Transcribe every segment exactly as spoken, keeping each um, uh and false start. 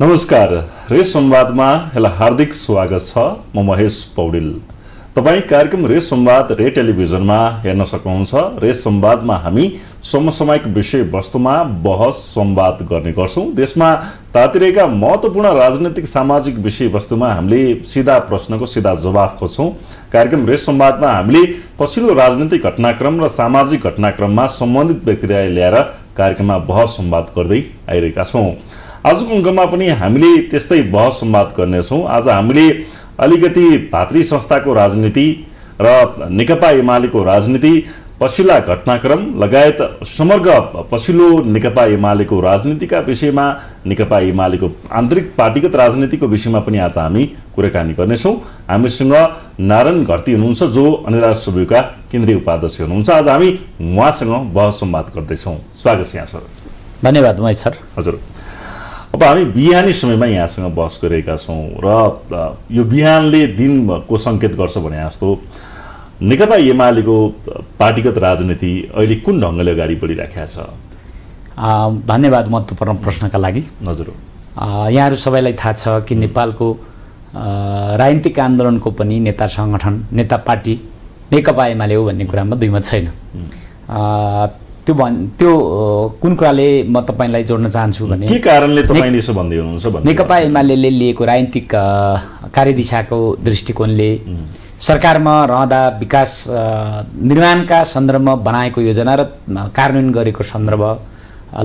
नमस्कार रेस संवाद में हेला हार्दिक स्वागत छ। म महेश पौडेल। तपाई कार्यक्रम रेस संवाद रे टेलिभिजन में हेर्न सक्नुहुन्छ। रेस संवाद में हामी समसामयिक विषय वस्तु में बहस संवाद गर्ने गर्छौं। देशमा तातिरेका महत्वपूर्ण राजनीतिक सामाजिक विषय वस्तु में हामीले सीधा प्रश्न को सीधा जवाफ खोज्छौं। कार्यक्रम रेस संवाद में हामीले पछिल्लो राजनीतिक घटनाक्रम र सामाजिक घटनाक्रम में सम्बन्धित व्यक्तिलाई ल्याएर कार्यक्रममा बहस संवाद गर्दै आइरहेका छौं। आजको अंकमा पनि हामीले त्यस्तै बहस संवाद गर्नेछौँ। आज हामीले अलिकति भातृ संस्थाको राजनीति र नेकपा एमालेको राजनीति, पछिल्ला घटनाक्रम लगायत समग्र पछिल्लो नेकपा एमालेको राजनीतिका विषयमा, नेकपा एमालेको आन्तरिक पार्टीगत राजनीतिको विषयमा पनि आज हामी कुराकानी गर्नेछौँ। हामीसँग नारायण घर्ती हुनुहुन्छ, जो अनिराज सुब्युका केन्द्रीय उपाध्यक्ष हुनुहुन्छ। आज हामी उहाँसँग बहस संवाद गर्दैछौँ। स्वागत छ यहाँ सर। धन्यवाद महेश सर। हजुर, अब हामी बिहानी समयमा यहाँसँग बहस गरेका छौँ र यो बिहानले दिनको सङ्केत गर्छ भने जस्तो नेकपा एमालेको पार्टीगत राजनीति अहिले कुन ढङ्गले अगाडि बढिराखेको छ? धन्यवाद महत्त्वपूर्ण प्रश्नका लागि। हजुर, यहाँहरू सबैलाई थाहा छ कि नेपालको राजनीतिक आन्दोलनको पनि नेता सङ्गठन, नेता पार्टी नेकपा एमाले हो भन्ने कुरामा दुईमत छैन। त्यो त्यो कुन कुराले म तपाईलाई जोड्न चाहन्छु भने के कारणले तपाईले यसो भन्दै हुनुहुन्छ भने नेकपा एमालेले लिएको राजनीतिक कार्यदिशाको दृष्टिकोणले सरकारमा रहँदा विकास निर्माणका सन्दर्भमा बनाएको योजना र कार्यान्वयन गरेको सन्दर्भ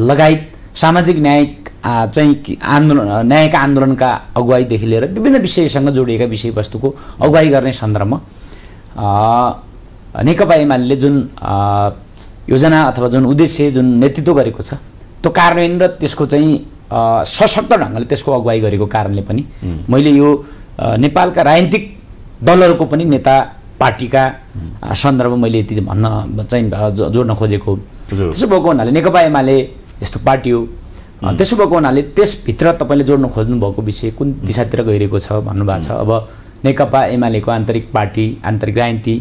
लगायत सामाजिक न्याय चाहिँ आन्दोलन, न्यायका आन्दोलनका अगुवाईदेखि लिएर विभिन्न विषयसँग जोडिएका विषयवस्तुको अगुवाई गर्ने सन्दर्भमा नेकपा एमालेले जुन योजना अथवा जुन उद्देश्य, जुन नेतृत्व गरेको छ, त्यो कार्यान्वयन र त्यसको चाहिँ सशक्त ढङ्गले त्यसको अगुवाई गरेको कारणले पनि मैले यो नेपालका राजनीतिक दलहरूको पनि नेता पार्टीका सन्दर्भ मैले यति भन्न चाहिँ जोड्न खोजेको। त्यसो भएको हुनाले नेकपा एमाले यस्तो पार्टी हो। त्यसो भएको हुनाले त्यसभित्र तपाईँले जोड्न खोज्नु भएको विषय कुन दिशातिर गइरहेको छ भन्नुभएको छ। अब नेकपा एमालेको आन्तरिक पार्टी, आन्तरिक राजनीति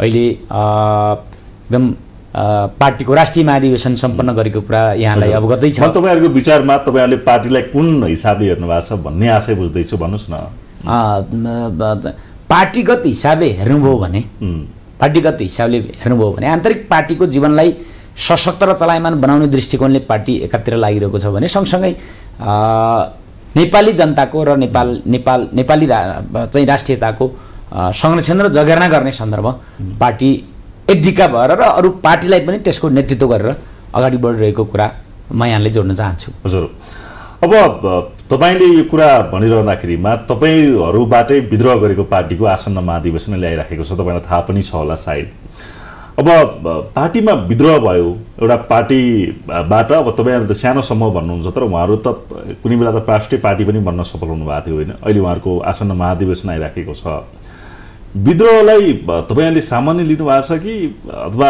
अहिले एकदम पार्टीको राष्ट्रिय महाधिवेशन सम्पन्न गरेको कुरा यहाँलाई अवगतै छ। तपाईँहरूको विचारमा तपाईँहरूले पार्टीलाई कुन हिसाबले हेर्नु भएको छ भन्ने आशय बुझ्दैछु, भन्नुहोस् न। पार्टीगत हिसाबले हेर्नुभयो भने पार्टीगत हिसाबले हेर्नुभयो भने आन्तरिक पार्टीको जीवनलाई सशक्त र चलायमान बनाउने दृष्टिकोणले पार्टी एकातिर लागिरहेको छ भने सँगसँगै नेपाली जनताको र नेपाल नेपाल नेपाली चाहिँ राष्ट्रियताको संरक्षण र जगेर्ना गर्ने सन्दर्भ पार्टी एकजिका भएर र अरू पार्टीलाई पनि त्यसको नेतृत्व गरेर अगाडि बढिरहेको कुरा म यहाँले जोड्न चाहन्छु। हजुर, अब तपाईँले यो कुरा भनिरहँदाखेरिमा तपाईँहरूबाटै विद्रोह गरेको पार्टीको आसन्न महाधिवेशनले ल्याइराखेको छ, तपाईँलाई थाहा पनि छ होला सायद। अब पार्टीमा विद्रोह भयो एउटा पार्टीबाट। अब तपाईँहरू त सानो समूह भन्नुहुन्छ, तर उहाँहरू त कुनै बेला त राष्ट्रिय पार्टी पनि बन्न सफल हुनुभएको थियो होइन? अहिले उहाँहरूको आसन्न महाधिवेशन आइराखेको छ। विद्रोहलाई तपाईहरुले सामान्य लिनु भएको छ कि अथवा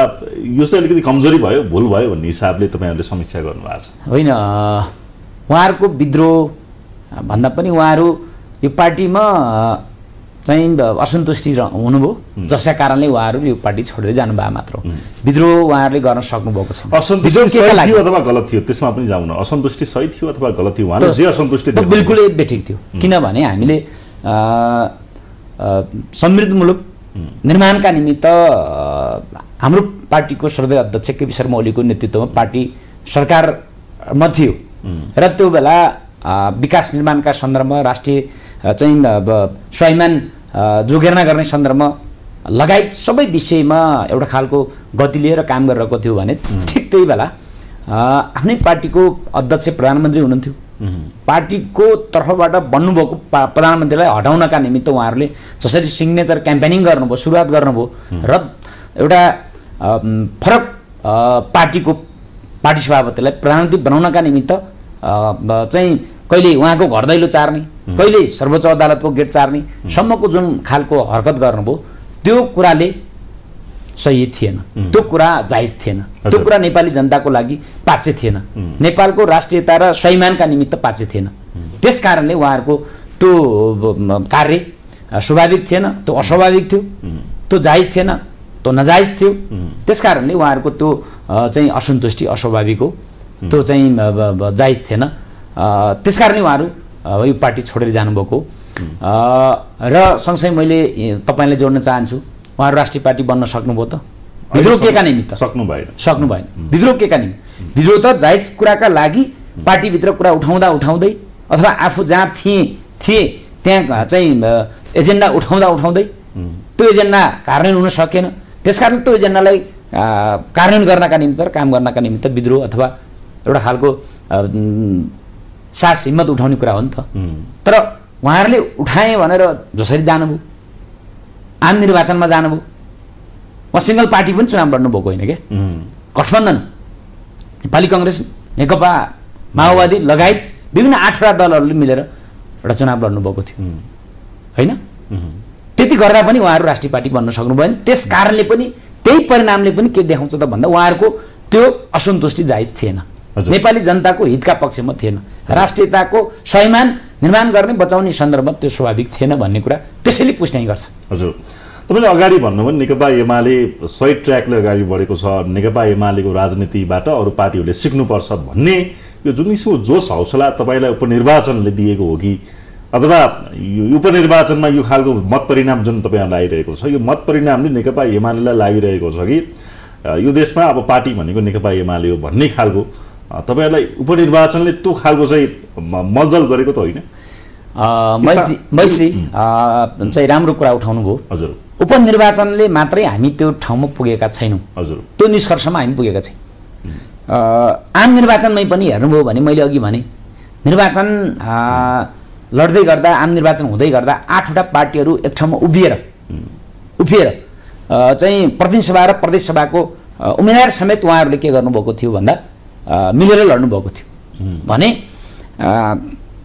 यो चाहिँ अलिकति कमजोरी भयो, भूल भयो भन्ने हिसाबले तपाईहरुले समीक्षा गर्नु भएको छ? होइन, उहाँहरूको विद्रोह भन्दा पनि उहाँहरू यो पार्टीमा चाहिँ असन्तुष्टि हुनुभयो, जसका कारणले उहाँहरू यो पार्टी छोडेर जानुभयो मात्र। विद्रोह उहाँहरूले गर्न सक्नुभएको छ। असन्तुष्टि सही थियो अथवा गलत थियो, त्यसमा पनि जाउँ न। असन्तुष्टि सही थियो अथवा गलत थियो, उहाँले जे असन्तुष्टि थियो बिल्कुलै बेठिक थियो। किनभने हामीले समृद्ध मुलुक निर्माणका निमित्त हाम्रो पार्टीको श्रद्धेय अध्यक्ष केपी शर्मा ओलीको नेतृत्वमा पार्टी सरकारमा थियो र त्यो बेला विकास निर्माणका सन्दर्भमा, राष्ट्रिय चाहिँ स्वाभिमान जोगेर्ना गर्ने सन्दर्भमा लगायत सबै विषयमा एउटा खालको गति लिएर काम गरिरहेको थियो भने ठिक त्यही बेला आफ्नै पार्टीको अध्यक्ष प्रधानमन्त्री हुनुहुन्थ्यो। पार्टीको तर्फबाट बन्नुभएको प्रधानमन्त्रीलाई हटाउनका निमित्त उहाँहरूले जसरी सिग्नेचर क्याम्पेनिङ गर्नुभयो, सुरुवात गर्नुभयो र एउटा फरक पार्टीको पार्टी सभापतिलाई प्रधानमन्त्री बनाउनका निमित्त चाहिँ कहिले उहाँको घर दैलो चार्ने, कहिले सर्वोच्च अदालतको गेट चार्ने सम्मको जुन खालको हरकत गर्नुभयो त्यो कुराले सही थिएन, त्यो कुरा जायज थिएन, त्यो कुरा नेपाली जनताको लागि पाच्य थिएन, नेपालको राष्ट्रियता र स्वाभिमानका निमित्त पाच्य थिएन। त्यस कारणले उहाँहरूको त्यो कार्य स्वाभाविक थिएन, त्यो अस्वाभाविक थियो, त्यो जायज थिएन, त्यो नजायज थियो। त्यस कारणले उहाँहरूको त्यो चाहिँ असन्तुष्टि अस्वाभाविक हो, त्यो चाहिँ जायज थिएन। त्यस कारणले उहाँहरू यो पार्टी छोडेर जानुभएको र सँगसँगै मैले तपाईलाई जोड्न चाहन्छु उहाँ राष्ट्रिय पार्टी बन्न सक्नुभयो त विद्रोह केका निमित्त सक्नु भएन सक्नु भएन विद्रोह केका निमित्त विद्रोह त जायज कुराका लागि पार्टी भित्र कुरा उठाउँदा उठाउँदै अथवा आफू जहाँ थिए थिए त्यहाँ चाहिँ एजेन्डा उठाउँदा उठाउँदै त्यो एजेन्डा कार्यान्वयन हुन सकेन त्यसकारण त्यो एजेन्डालाई कार्यान्वयन गर्नका निमित्त र काम गर्नका निमित्त विद्रोह अथवा एउटा खालको सास हिम्मत उठाउने कुरा हो नि त तर उहाँहरूले उठाए भनेर जसरी जानुभयो आम निर्वाचनमा जानुभयो म सिंगल पार्टी पनि चुनाव लड्नु भएको होइन के गठबन्धन नेपाली कांग्रेस नेकपा माओवादी लगायत विभिन्न आठवटा दलहरूले मिलेर एउटा चुनाव लड्नु भएको थियो हैन त्यति गर्दा पनि उहाँहरू राष्ट्रिय पार्टी बन्न सक्नु भएन त्यस कारणले पनि त्यही परिणामले पनि के देखाउँछ त भन्दा उहाँहरूको त्यो असन्तुष्टि जायज थिएन नेपाली जनताको हितका पक्षमा थिएन राष्ट्रियताको स्वाभिमान निर्माण गर्ने बचाउने सन्दर्भमा त्यो स्वाभाविक थिएन भन्ने कुरा त्यसैले पुष्टि गर्छ हजुर तपाईले अगाडि भन्नुभयो नेकपा एमाले सही ट्र्याकले अगाडि बढेको छ नेकपा एमालेको राजनीतिबाट अरु पार्टीहरूले सिक्नुपर्छ भन्ने यो जुन किसिमको जोश हौसला तपाईलाई उपनिर्वाचनले दिएको हो कि अथवा उपनिर्वाचनमा यो खालको मत परिणाम जुन तपाईहरुलाई आइरहेको छ यो मत परिणामले नेकपा एमालेलाई लागिरहेको छ कि यो देशमा अब पार्टी भनेको नेकपा एमाले हो भन्ने खालको तपाईहरुलाई उपनिर्वाचनले त्यो खालको चाहिँ मजल गरेको त होइन मैसी मैसी चाहिँ राम्रो कुरा उठाउनु भयो हजुर उपनिर्वाचनले मात्रै हामी त्यो ठाउँमा पुगेका छैनौं हजुर त्यो निष्कर्षमा हामी पुगेका छैनौं आम निर्वाचनमै पनि हेर्नुभयो भने मैले अघि भने निर्वाचन लड्दै गर्दा आम निर्वाचन हुँदै गर्दा आठवटा पार्टीहरू एक ठाउँमा उभिएर उभिएर चाहिँ प्रतिनिधि सभा र प्रदेश सभाको उम्मेदवार समेत उहाँहरूले के गर्नु भएको थियो भन्दा मिलेर लड्नु भएको थियो भने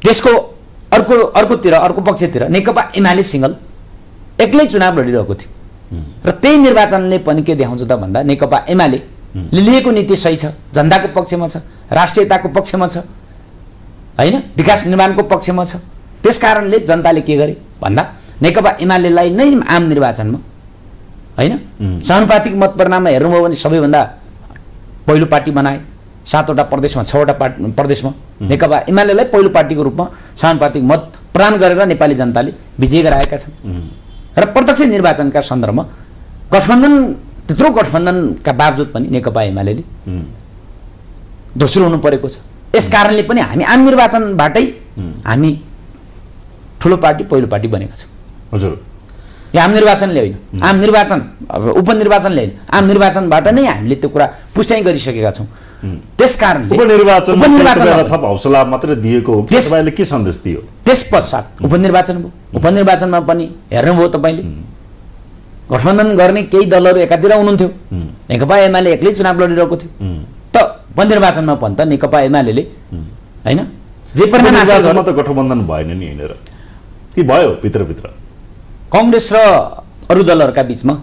त्यसको अर्को अर्कोतिर अर्को पक्षतिर नेकपा एमाले सिंगल एक्लै चुनाव लडिरहेको थियो र त्यही निर्वाचनले पनि के देखाउँछ त भन्दा नेकपा एमाले लिएको नीति सही छ जनताको पक्षमा छ राष्ट्रियताको पक्षमा छ हैन विकास निर्माणको पक्षमा छ त्यसकारणले जनताले के गरे भन्दा नेकपा एमालेलाई नै आम निर्वाचनमा हैन सानुपातिक मत परिणाममा हेर्नु हो भने सबैभन्दा पहिलो पार्टी बनाए सातवटा प्रदेशमा छवटा पार्टी प्रदेशमा नेकपा एमालेलाई पहिलो पार्टीको रूपमा सानुपातिक मत प्रदान गरेर नेपाली जनताले विजय गराएका छन् र प्रत्यक्ष निर्वाचनका सन्दर्भमा गठबन्धन त्यत्रो गठबन्धनका बावजुद पनि नेकपा एमालेले दोस्रो हुनु परेको छ यस कारणले पनि हामी आम निर्वाचनबाटै हामी ठुलो पार्टी पहिलो पार्टी बनेका छौँ हजुर यो आम निर्वाचनले होइन आम निर्वाचन उपनिर्वाचनले होइन आम निर्वाचनबाट नै हामीले त्यो कुरा पुष्टि गरिसकेका छौँ त्यसकारणले उपनिर्वाचन उपनिर्वाचनलाई थप हौसला मात्र दिएको हो त्यसैले के सन्देश दियो त्यसपश्चात उपनिर्वाचन भयो उपनिर्वाचनमा पनि हेर्नुभयो तपाईले गठबन्धन गर्ने केही दलहरू एकातिर हुनुहुन्थ्यो नेकपा एमाले एक्लै चुनाव लडिरहेको थियो त उपनिर्वाचनमा पनि त नेकपा एमालेले हैन जे परिणाम आशा छ त गठबन्धन भएन नि हैन र के भयो भित्र भित्र कांग्रेस र अरु दलहरुका बीचमा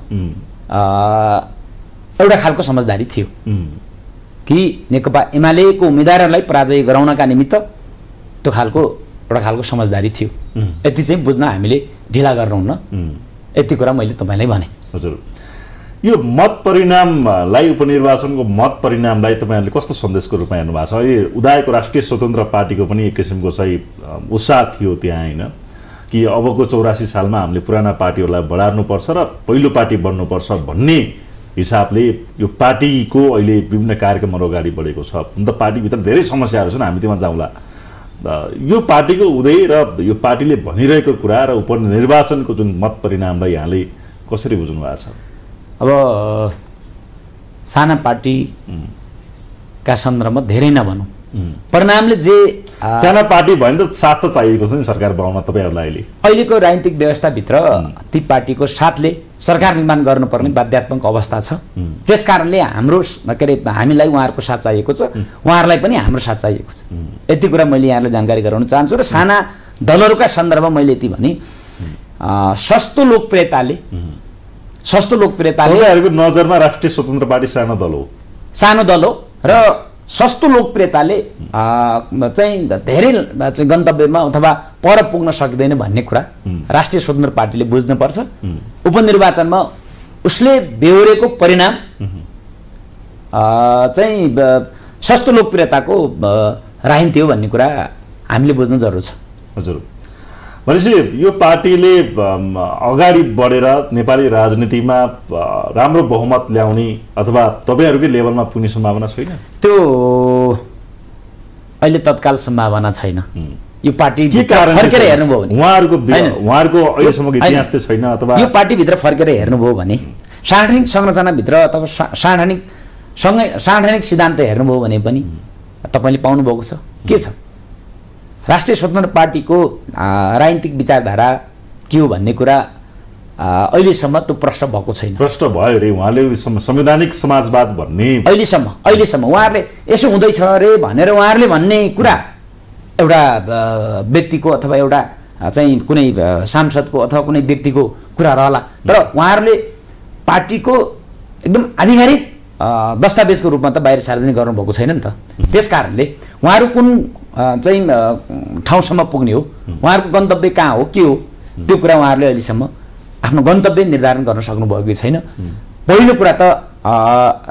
एउटा खालको समझदारी थियो कि नेकपा एमालेको उम्मेदवारहरूलाई पराजय गराउनका निमित्त त्यो खालको एउटा खालको समझदारी थियो यति चाहिँ बुझ्न हामीले ढिला गर्नुहुन्न यति कुरा मैले तपाईलाई भने हजुर यो मत परिणामलाई उपनिर्वाचनको मत परिणामलाई तपाईहरुले कस्तो सन्देशको रूपमा हेर्नु भएको छ अहिले उदायको राष्ट्रिय स्वतन्त्र पार्टीको पनि एक किसिमको चाहिँ उत्साह थियो त्यहाँ हैन कि अबको चौरासी सालमा हामीले पुराना पार्टीहरूलाई बढार्नुपर्छ र पहिलो पार्टी बन्नुपर्छ भन्ने हिसाबले यो पार्टीको अहिले विभिन्न कार्यक्रमहरू अगाडि बढेको छ अन्त पार्टीभित्र धेरै समस्याहरू छन् हामी त्यसमा जाउँला यो पार्टीको उदय र यो पार्टीले भनिरहेको कुरा र उपनिर्वाचनको जुन मत परिणामलाई यहाँले कसरी बुझ्नु भएको छ अब साना पार्टीका सन्दर्भमा धेरै नभनौँ परिणामले जे साना पार्टी भयो नि त साथ त चाहिएको छ नि सरकार बनाउन तपाईहरुलाई अहिले अहिलेको राजनीतिक व्यवस्थाभित्र ती पार्टीको साथले सरकार निर्माण गर्नुपर्ने बाध्यात्मक अवस्था छ त्यसकारणले हाम्रो के अरे हामीलाई उहाँहरूको साथ चाहिएको छ उहाँहरूलाई पनि हाम्रो साथ चाहिएको छ यति कुरा मैले यहाँलाई जानकारी गराउन चाहन्छु र साना दलहरूका सन्दर्भमा मैले यति भने सस्तो लोकप्रियताले सस्तो लोकप्रियताले उहाँहरूको नजरमा राष्ट्रिय स्वतन्त्र पार्टी सानो दल हो सानो दल हो र सस्तो लोकप्रियताले चाहिँ धेरै गन्तव्यमा अथवा पर पुग्न सक्दैन भन्ने कुरा राष्ट्रिय स्वतन्त्र पार्टीले बुझ्नुपर्छ उपनिर्वाचनमा उसले बेहोरेको परिणाम चाहिँ सस्तो लोकप्रियताको राहिन्थ्यो भन्ने कुरा हामीले बुझ्नु जरुरी छ हजुर भनेपछि यो पार्टीले अगाडि बढेर नेपाली राजनीतिमा राम्रो बहुमत ल्याउने अथवा तपाईहरुकै लेभलमा पुग्ने सम्भावना छैन? त्यो अहिले तत्काल सम्भावना छैन। यो पार्टी फर्केर हेर्नुभयो भने उहाँहरुको उहाँहरुको अहिलेसम्मको इतिहास चाहिँ छैन अथवा यो पार्टी भित्र फर्केर हेर्नुभयो भने सांगठनिक संरचना भित्र अथवा सांगठनिक सँगै सांगठनिक सिद्धान्त हेर्नुभयो भने पनि तपाईले पाउनु भएको छ के छ? राष्ट्रिय स्वतन्त्र पार्टीको राजनीतिक विचारधारा के हो भन्ने कुरा अहिलेसम्म त्यो प्रश्न भएको छैन। प्रश्न भयो रे उहाँले संवैधानिक समाजवाद भन्ने अहिलेसम्म अहिलेसम्म उहाँहरुले यसो हुँदैछ रे भनेर उहाँहरुले भन्ने कुरा एउटा व्यक्तिको अथवा एउटा चाहिँ कुनै सांसदको अथवा कुनै व्यक्तिको कुरा रहला, तर उहाँहरुले पार्टीको एकदम आधिकारिक दस्तावेजको रूपमा त बाहिर सार्वजनिक गर्नु भएको छैन नि त। त्यसकारणले उहाँहरु कुन चाहिँ ठाउँसम्म पुग्ने हो, उहाँहरुको गन्तव्य कहाँ हो, के हो, त्यो कुरा उहाँहरुले अहिलेसम्म आफ्नो गन्तव्य निर्धारण गर्न सक्नुभएको छैन। पहिलो कुरा त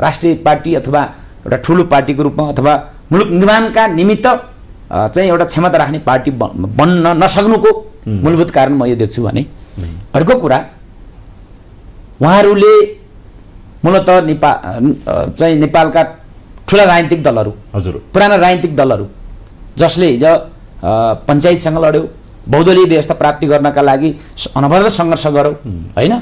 राष्ट्रिय पार्टी अथवा एउटा ठूलो पार्टीको रूपमा अथवा मुलुक निर्माणका निमित्त चाहिँ एउटा क्षमता राख्ने पार्टी बन्न नसक्नुको मूलभूत कारण म यो देख्छु भने, अर्को कुरा उहाँहरुले मूलत नेपाल चाहिँ नेपालका ठूला राजनीतिक दलहरू हजुर पुराना राजनीतिक दलहरू जसले हिजो पञ्चायतसँग लड्यो, बहुदलीय व्यवस्था प्राप्ति गर्नका लागि अनवरत संघर्ष गर्यो हैन,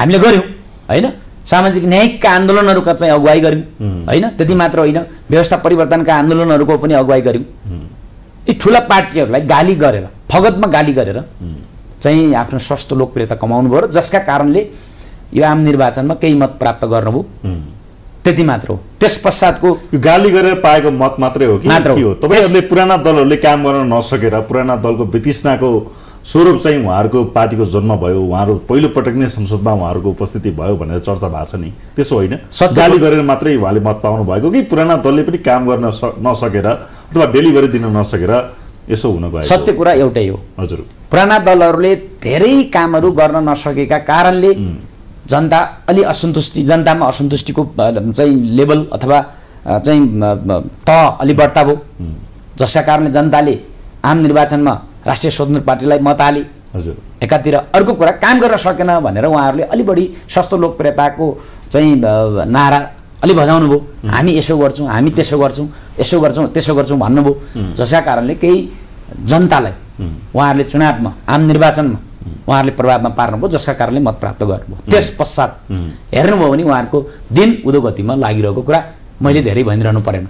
हामीले गर्यौं हैन, सामाजिक न्यायिकका आन्दोलनहरुको चाहिँ अगुवाई गर्यौं हैन, त्यति मात्र होइन व्यवस्था परिवर्तनका आन्दोलनहरुको पनि अगुवाई गर्यौं। यी ठूला पार्टीहरूलाई गाली गरेर फगतमा गाली गरेर चाहिँ आफ्नो सस्तो लोकप्रियता कमाउनु भयो, जसका कारणले यो आम निर्वाचनमा केही मत प्राप्त गर्नुभयो, त्यति मात्र हो। त्यस पश्चातको गाली गरेर पाएको मत मात्रै हो कि के हो? तपाईहरुले पुराना दलहरुले काम गर्न नसकेर पुराना दलको वितृष्णाको स्वरूप चाहिँ उहाँहरुको पार्टीको जन्म भयो, उहाँहरु पहिलो पटक नै संसदमा उहाँहरुको उपस्थिति भयो भनेर चर्चा भएको छ नि, त्यसो होइन? गाली गरेर मात्रै उहाँले मत पाउनु भएको कि पुराना दलले पनि काम गर्न नसकेर अथवा डेलिभरी दिन नसकेर यसो हुन गयो? सत्य कुरा एउटै हो हजुर, पुराना दलहरुले धेरै कामहरु गर्न नसकेका कारणले जनता अलि असन्तुष्टि जनतामा असन्तुष्टिको चाहिँ लेभल अथवा चाहिँ तह अलि बढ्ता भयो, जसका कारणले जनताले आम निर्वाचनमा राष्ट्रिय स्वतन्त्र पार्टीलाई मत हाले हजुर एकातिर। अर्को कुरा काम गर्न सकेन भनेर उहाँहरुले अलि बढी सस्तो लोकप्रियताको चाहिँ नारा अलि बजाउनु भयो, हामी यसो गर्छौं हामी त्यसो गर्छौं यसो गर्छौं त्यसो गर्छौं भन्नुभयो, जसका कारणले केही जनतालाई उहाँहरुले चुनावमा आम निर्वाचनमा उहाँहरुले प्रभावमा पार्नुभयो, जसका कारणले मत प्राप्त गर्नुभयो। त्यस पश्चात हेर्नुभयो भने उहाँहरुको दिन उद्योगतिमा लागिरहेको कुरा मैले धेरै भनिरहनु परेन,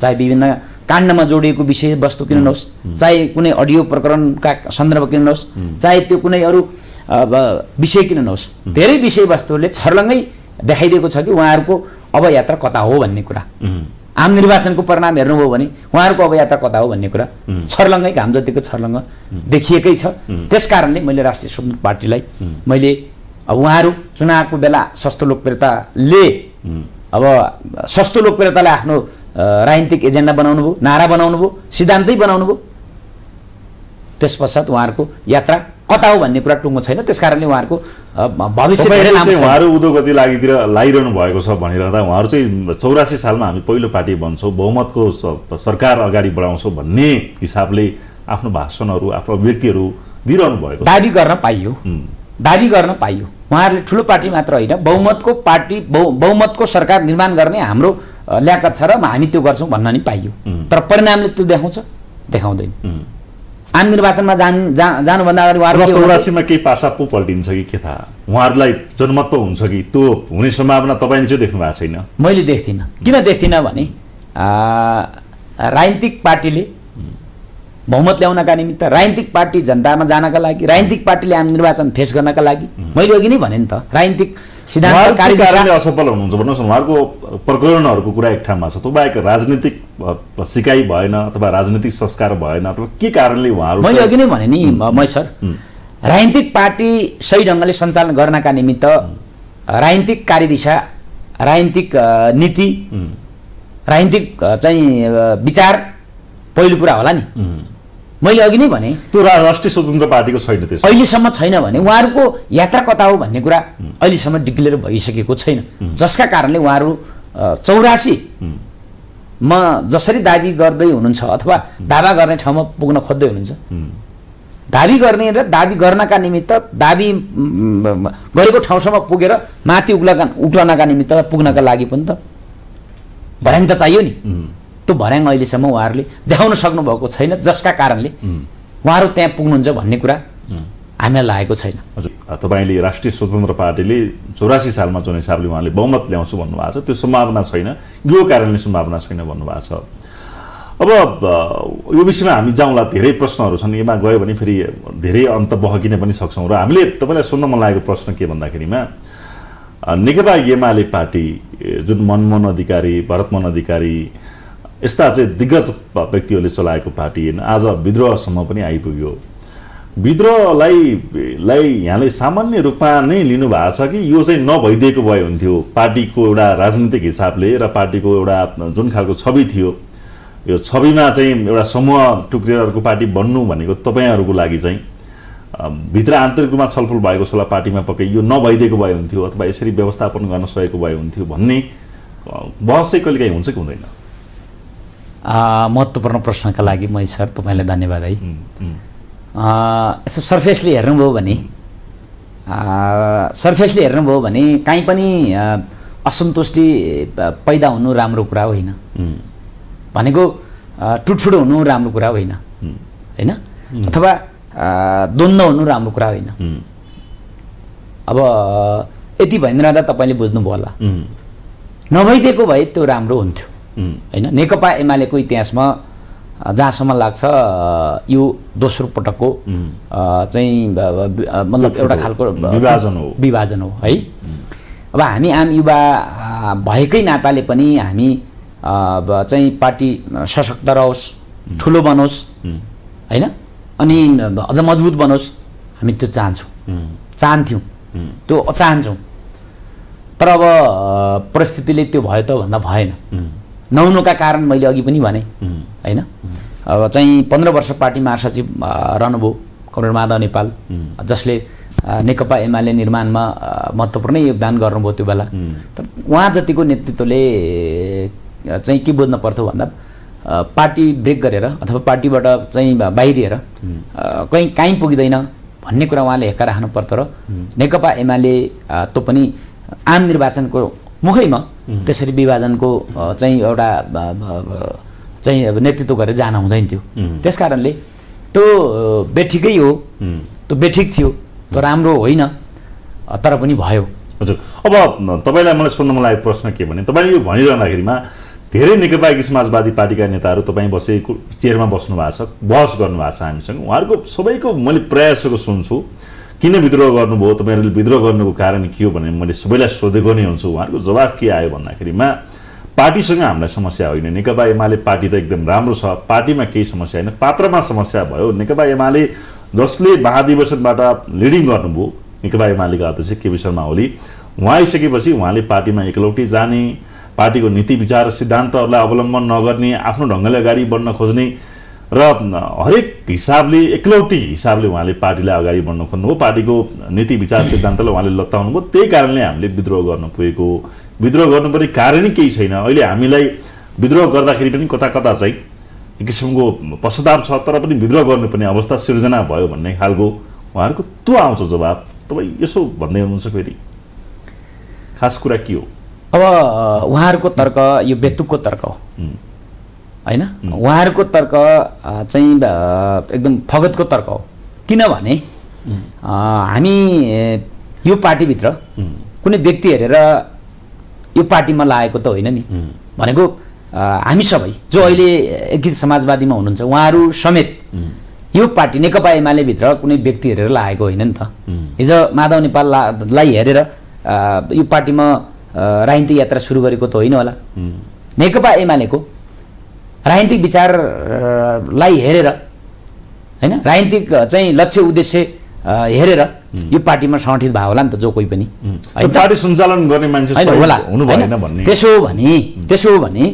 चाहे विभिन्न काण्डमा जोडिएको विषय वस्तु किन नहोस्, चाहे कुनै अडियो प्रकरणका सन्दर्भ किन नहोस्, चाहे त्यो कुनै अरु विषय किन नहोस्, धेरै विषय वस्तुले छर्लङ्गै देखाइदिएको छ कि उहाँहरुको अब यात्रा कता हो भन्ने कुरा। आम निर्वाचनको परिणाम हेर्नुभयो भने उहाँहरुको अब यात्रा कता हो भन्ने कुरा छर्लङ्गै घाम जतिको छर्लङ्ग देखिएकै छ। त्यसकारणले मैले राष्ट्रिय स्वतन्त्र पार्टीलाई मैले अब उहाँहरु चुनावको बेला सस्तो लोकप्रियताले अब सस्तो लोकप्रियताले आफ्नो राजनीतिक एजेन्डा बनाउनु भयो, नारा बनाउनु भयो, सिद्धान्तै बनाउनु भयो, त्यस पश्चात उहाँहरुको यात्रा कता हो भन्ने कुरा टुङ्गो छैन। त्यसकारणले उहाँहरुको भविष्य धेरै लामो छ। उहाँहरु उद्योगति लागितिर लागिरहनु भएको छ भनिरहँदा उहाँहरु चाहिँ चौरासी सालमा हामी पहिलो पार्टी बन्छौं, बहुमतको सरकार अगाडि बढाउँछौं भन्ने हिसाबले आफ्नो भाषणहरु आफ्नो अभिव्यक्तिहरु दिइरहनु भएको दाबी गर्न पाइयो, दाबी गर्न पाइयो। उहाँहरुले ठूलो पार्टी मात्र होइन बहुमतको पार्टी बहुमतको सरकार निर्माण गर्ने हाम्रो ल्याकत छ र हामी त्यो गर्छौं भन्न नि पाइयो, तर परिणामले त्यो देखाउँछ देखाउँदैन। आम निर्वाचनमा जान जानुभन्दा अगाडि उहाँहरु चौरासी मा केही पासा पो पल्टिन्छ कि के थाहा, उहाँहरुलाई जनमत पो हुन्छ कि, त्यो हुने सम्भावना तपाईले चाहिँ देख्नु भएको छैन? मैले देख्दिन। किन देख्दिन भने राजनीतिक पार्टीले बहुमत ल्याउनका निमित्त, राजनीतिक पार्टी जनतामा जानका लागि, राजनीतिक पार्टीले आम निर्वाचन फेस गर्नका लागि, मैले अघि नै भने नि त राजनीतिक सिद्धान्त कार्यले असफल हुनुहुन्छ भन्नुस्। उहाँहरुको प्रकरणहरुको कुरा एक ठाउँमा छ, तपाईको राजनीतिक सिकाइ भएन अथवा राजनीतिक संस्कार भएन अथवा के कारणले उहाँहरु? मैले अघि नै भने नि मै सर, राजनीतिक पार्टी सही ढंगले सञ्चालन गर्नका निमित्त राजनीतिक कार्यदिशा, राजनीतिक नीति, राजनीतिक चाहिँ विचार पहिलो कुरा होला नि। मैले अघि नै भने त्यो राष्ट्रिय स्वतन्त्र पार्टीको छैन, त्यसो अहिलेसम्म छैन भने उहाँहरुको यात्रा कता हो भन्ने कुरा अहिलेसम्म डिक्लेयर भइसकेको छैन, जसका कारणले उहाँहरु चौरासी मा जसरी दाबी गर्दै हुनुहुन्छ अथवा दावा गर्ने ठाउँमा पुग्न खोज्दै हुनुहुन्छ दाबी गर्ने र दाबी गर्नका निमित्त दाबी गरेको ठाउँसम्म पुगेर माथि उक्लन उक्लनका निमित्त पुग्नका लागि पनि त भर्याङ त चाहियो नि। त्यो भर्याङ अहिलेसम्म उहाँहरूले देखाउन सक्नु भएको छैन, जसका कारणले उहाँहरू त्यहाँ पुग्नुहुन्छ भन्ने कुरा हामीलाई लागेको छैन। हजुर, तपाईले राष्ट्रिय स्वतन्त्र पार्टीले चौरासी सालमा जुन हिसाबले उहाँले बहुमत ल्याउँछु भन्नु भएको छ त्यो सम्भावना छैन, यो कारणले सम्भावना छैन भन्नु भएको छ। अब यो विषयमा हामी जाउँला, धेरै प्रश्नहरू छन्, यसमा गयो भने फेरि धेरै अन्त बहकिन पनि सक्छौँ। र हामीले तपाईँलाई सोध्न मन लागेको प्रश्न के भन्दाखेरिमा नेकपा एमाले पार्टी जुन मनमोहन अधिकारी, भरतमोहन अधिकारी यस्ता चाहिँ दिग्गज व्यक्तिहरूले चलाएको पार्टी होइन, आज विद्रोहसम्म पनि आइपुग्यो। विद्रोहलाई लाई यहाँले सामान्य रूपमा नै लिनुभएको छ कि यो चाहिँ नभइदिएको भए हुन्थ्यो? पार्टीको एउटा राजनीतिक हिसाबले र पार्टीको एउटा जुन खालको छवि थियो, यो छविमा चाहिँ एउटा समूह टुक्रिएर अर्को पार्टी बन्नु भनेको तपाईँहरूको लागि चाहिँ भित्र आन्तरिक रूपमा छलफल भएको छ पार्टीमा, पक्कै यो नभइदिएको भए हुन्थ्यो अथवा यसरी व्यवस्थापन गर्न सकेको भए हुन्थ्यो भन्ने बहस चाहिँ कहिलेकाहीँ हुन्छ कि हुँदैन? महत्त्वपूर्ण प्रश्नका लागि मै सर तपाईँलाई धन्यवाद। है, यसो सर्फेसले हेर्नुभयो भने सर्फेसले हेर्नुभयो भने काहीँ पनि असन्तुष्टि पैदा हुनु राम्रो कुरा होइन, भनेको टुटफुट हुनु राम्रो कुरा होइन, होइन, अथवा द्वन्द हुनु राम्रो कुरा होइन। अब यति भनिरहँदा तपाईँले बुझ्नुभयो होला, नभइदिएको भए त्यो राम्रो हुन्थ्यो होइन। नेकपा एमालेको इतिहासमा जहाँसम्म लाग्छ यो दोस्रो पटकको चाहिँ मतलब एउटा खालको विभाजन हो विभाजन हो है। अब हामी आम युवा भएकै नाताले पनि हामी चाहिँ पार्टी सशक्त रहोस्, ठुलो बनोस् होइन, अनि अझ मजबुत बनोस्, हामी त्यो चाहन्छौँ, चाहन्थ्यौँ, त्यो चाहन्छौँ। तर अब परिस्थितिले त्यो भयो त भन्दा भएन, नहुनुका कारण मैले अघि पनि भने होइन। अब चाहिँ पन्ध्र वर्ष पार्टी महासचिव रहनुभयो कमरेड माधव नेपाल, जसले नेकपा एमाले निर्माणमा महत्त्वपूर्ण योगदान गर्नुभयो त्यो बेला। तर उहाँ जतिको नेतृत्वले चाहिँ के बुझ्न पर्थ्यो भन्दा पार्टी ब्रेक गरेर अथवा पार्टीबाट चाहिँ बाहिरिएर कहीँ काहीँ पुगिँदैन भन्ने कुरा उहाँले हेक्का राख्नु पर्थ्यो। र नेकपा एमाले त्यो पनि आम निर्वाचनको मुखैमा त्यसरी विभाजनको चाहिँ एउटा चाहिँ नेतृत्व गरेर जान हुँदैन थियो। त्यस कारणले त्यो बेठिकै हो, त्यो बेठिक थियो, त्यो राम्रो होइन, तर पनि भयो। हजुर, अब तपाईँलाई मलाई सोध्न मलाई प्रश्न के भने, तपाईँले यो भनिरहँदाखेरिमा धेरै नेकपाकी समाजवादी पार्टीका नेताहरू तपाईँ बसेको चेयरमा बस्नु भएको छ, बहस गर्नुभएको छ हामीसँग, उहाँहरूको सबैको मैले प्रयासहरू सुन्छु, किन विद्रोह गर्नुभयो, तपाईँहरूले विद्रोह गर्नुको कारण के हो भने मैले सबैलाई सोधेको नै हुन्छु। उहाँहरूको जवाब के आयो भन्दाखेरिमा पार्टीसँग हामीलाई समस्या होइन, नेकपा एमाले पार्टी त एकदम राम्रो छ, पार्टीमा केही समस्या होइन, पात्रमा समस्या भयो। नेकपा एमाले जसले महाधिवेशनबाट लिडिङ गर्नुभयो, नेकपा एमालेका अध्यक्ष केपी शर्मा ओली उहाँ आइसकेपछि उहाँले पार्टीमा एकलौटी जाने, पार्टीको नीति विचार सिद्धान्तहरूलाई अवलम्बन नगर्ने, आफ्नो ढङ्गले अगाडि बढ्न खोज्ने र हरेक हिसाबले एकलौटी हिसाबले उहाँले पार्टीलाई अगाडि बढ्न खोज्नुभयो, पार्टीको नीति विचार सिद्धान्तलाई उहाँले लत्ताउनुभयो। त्यही कारणले हामीले विद्रोह गर्नु पुगेको, विद्रोह गर्नुपर्ने कारणै केही छैन। अहिले हामीलाई विद्रोह गर्दाखेरि पनि कता कता चाहिँ एक किसिमको पश्चाताप छ, तर पनि विद्रोह गर्नुपर्ने अवस्था सिर्जना भयो भन्ने खालको उहाँहरूको त्यो आउँछ जवाब। तपाईँ यसो भन्दै हुनुहुन्छ फेरि खास कुरा के हो? अब उहाँहरूको तर्क यो बेतुकको तर्क हो होइन, उहाँहरूको तर्क चाहिँ एकदम फगतको तर्क हो। किनभने हामी यो पार्टीभित्र कुनै व्यक्ति हेरेर यो पार्टीमा लागेको त होइन नि, भनेको हामी सबै जो अहिले एकीकृत समाजवादीमा हुनुहुन्छ उहाँहरू समेत यो पार्टी नेकपा एमालेभित्र कुनै व्यक्ति हेरेर लागेको होइन नि त। हिजो माधव नेपाललाई हेरेर यो पार्टीमा राजनीतिक यात्रा सुरु गरेको त होइन होला, नेकपा एमालेको राजनीतिक विचारलाई हेरेर होइन, राजनीतिक चाहिँ लक्ष्य उद्देश्य हेरेर यो पार्टीमा सङ्गठित भयो होला नि त जो कोही पनि पार्टी सञ्चालन गर्ने मान्छे होला। त्यसो हो भने त्यसो हो भने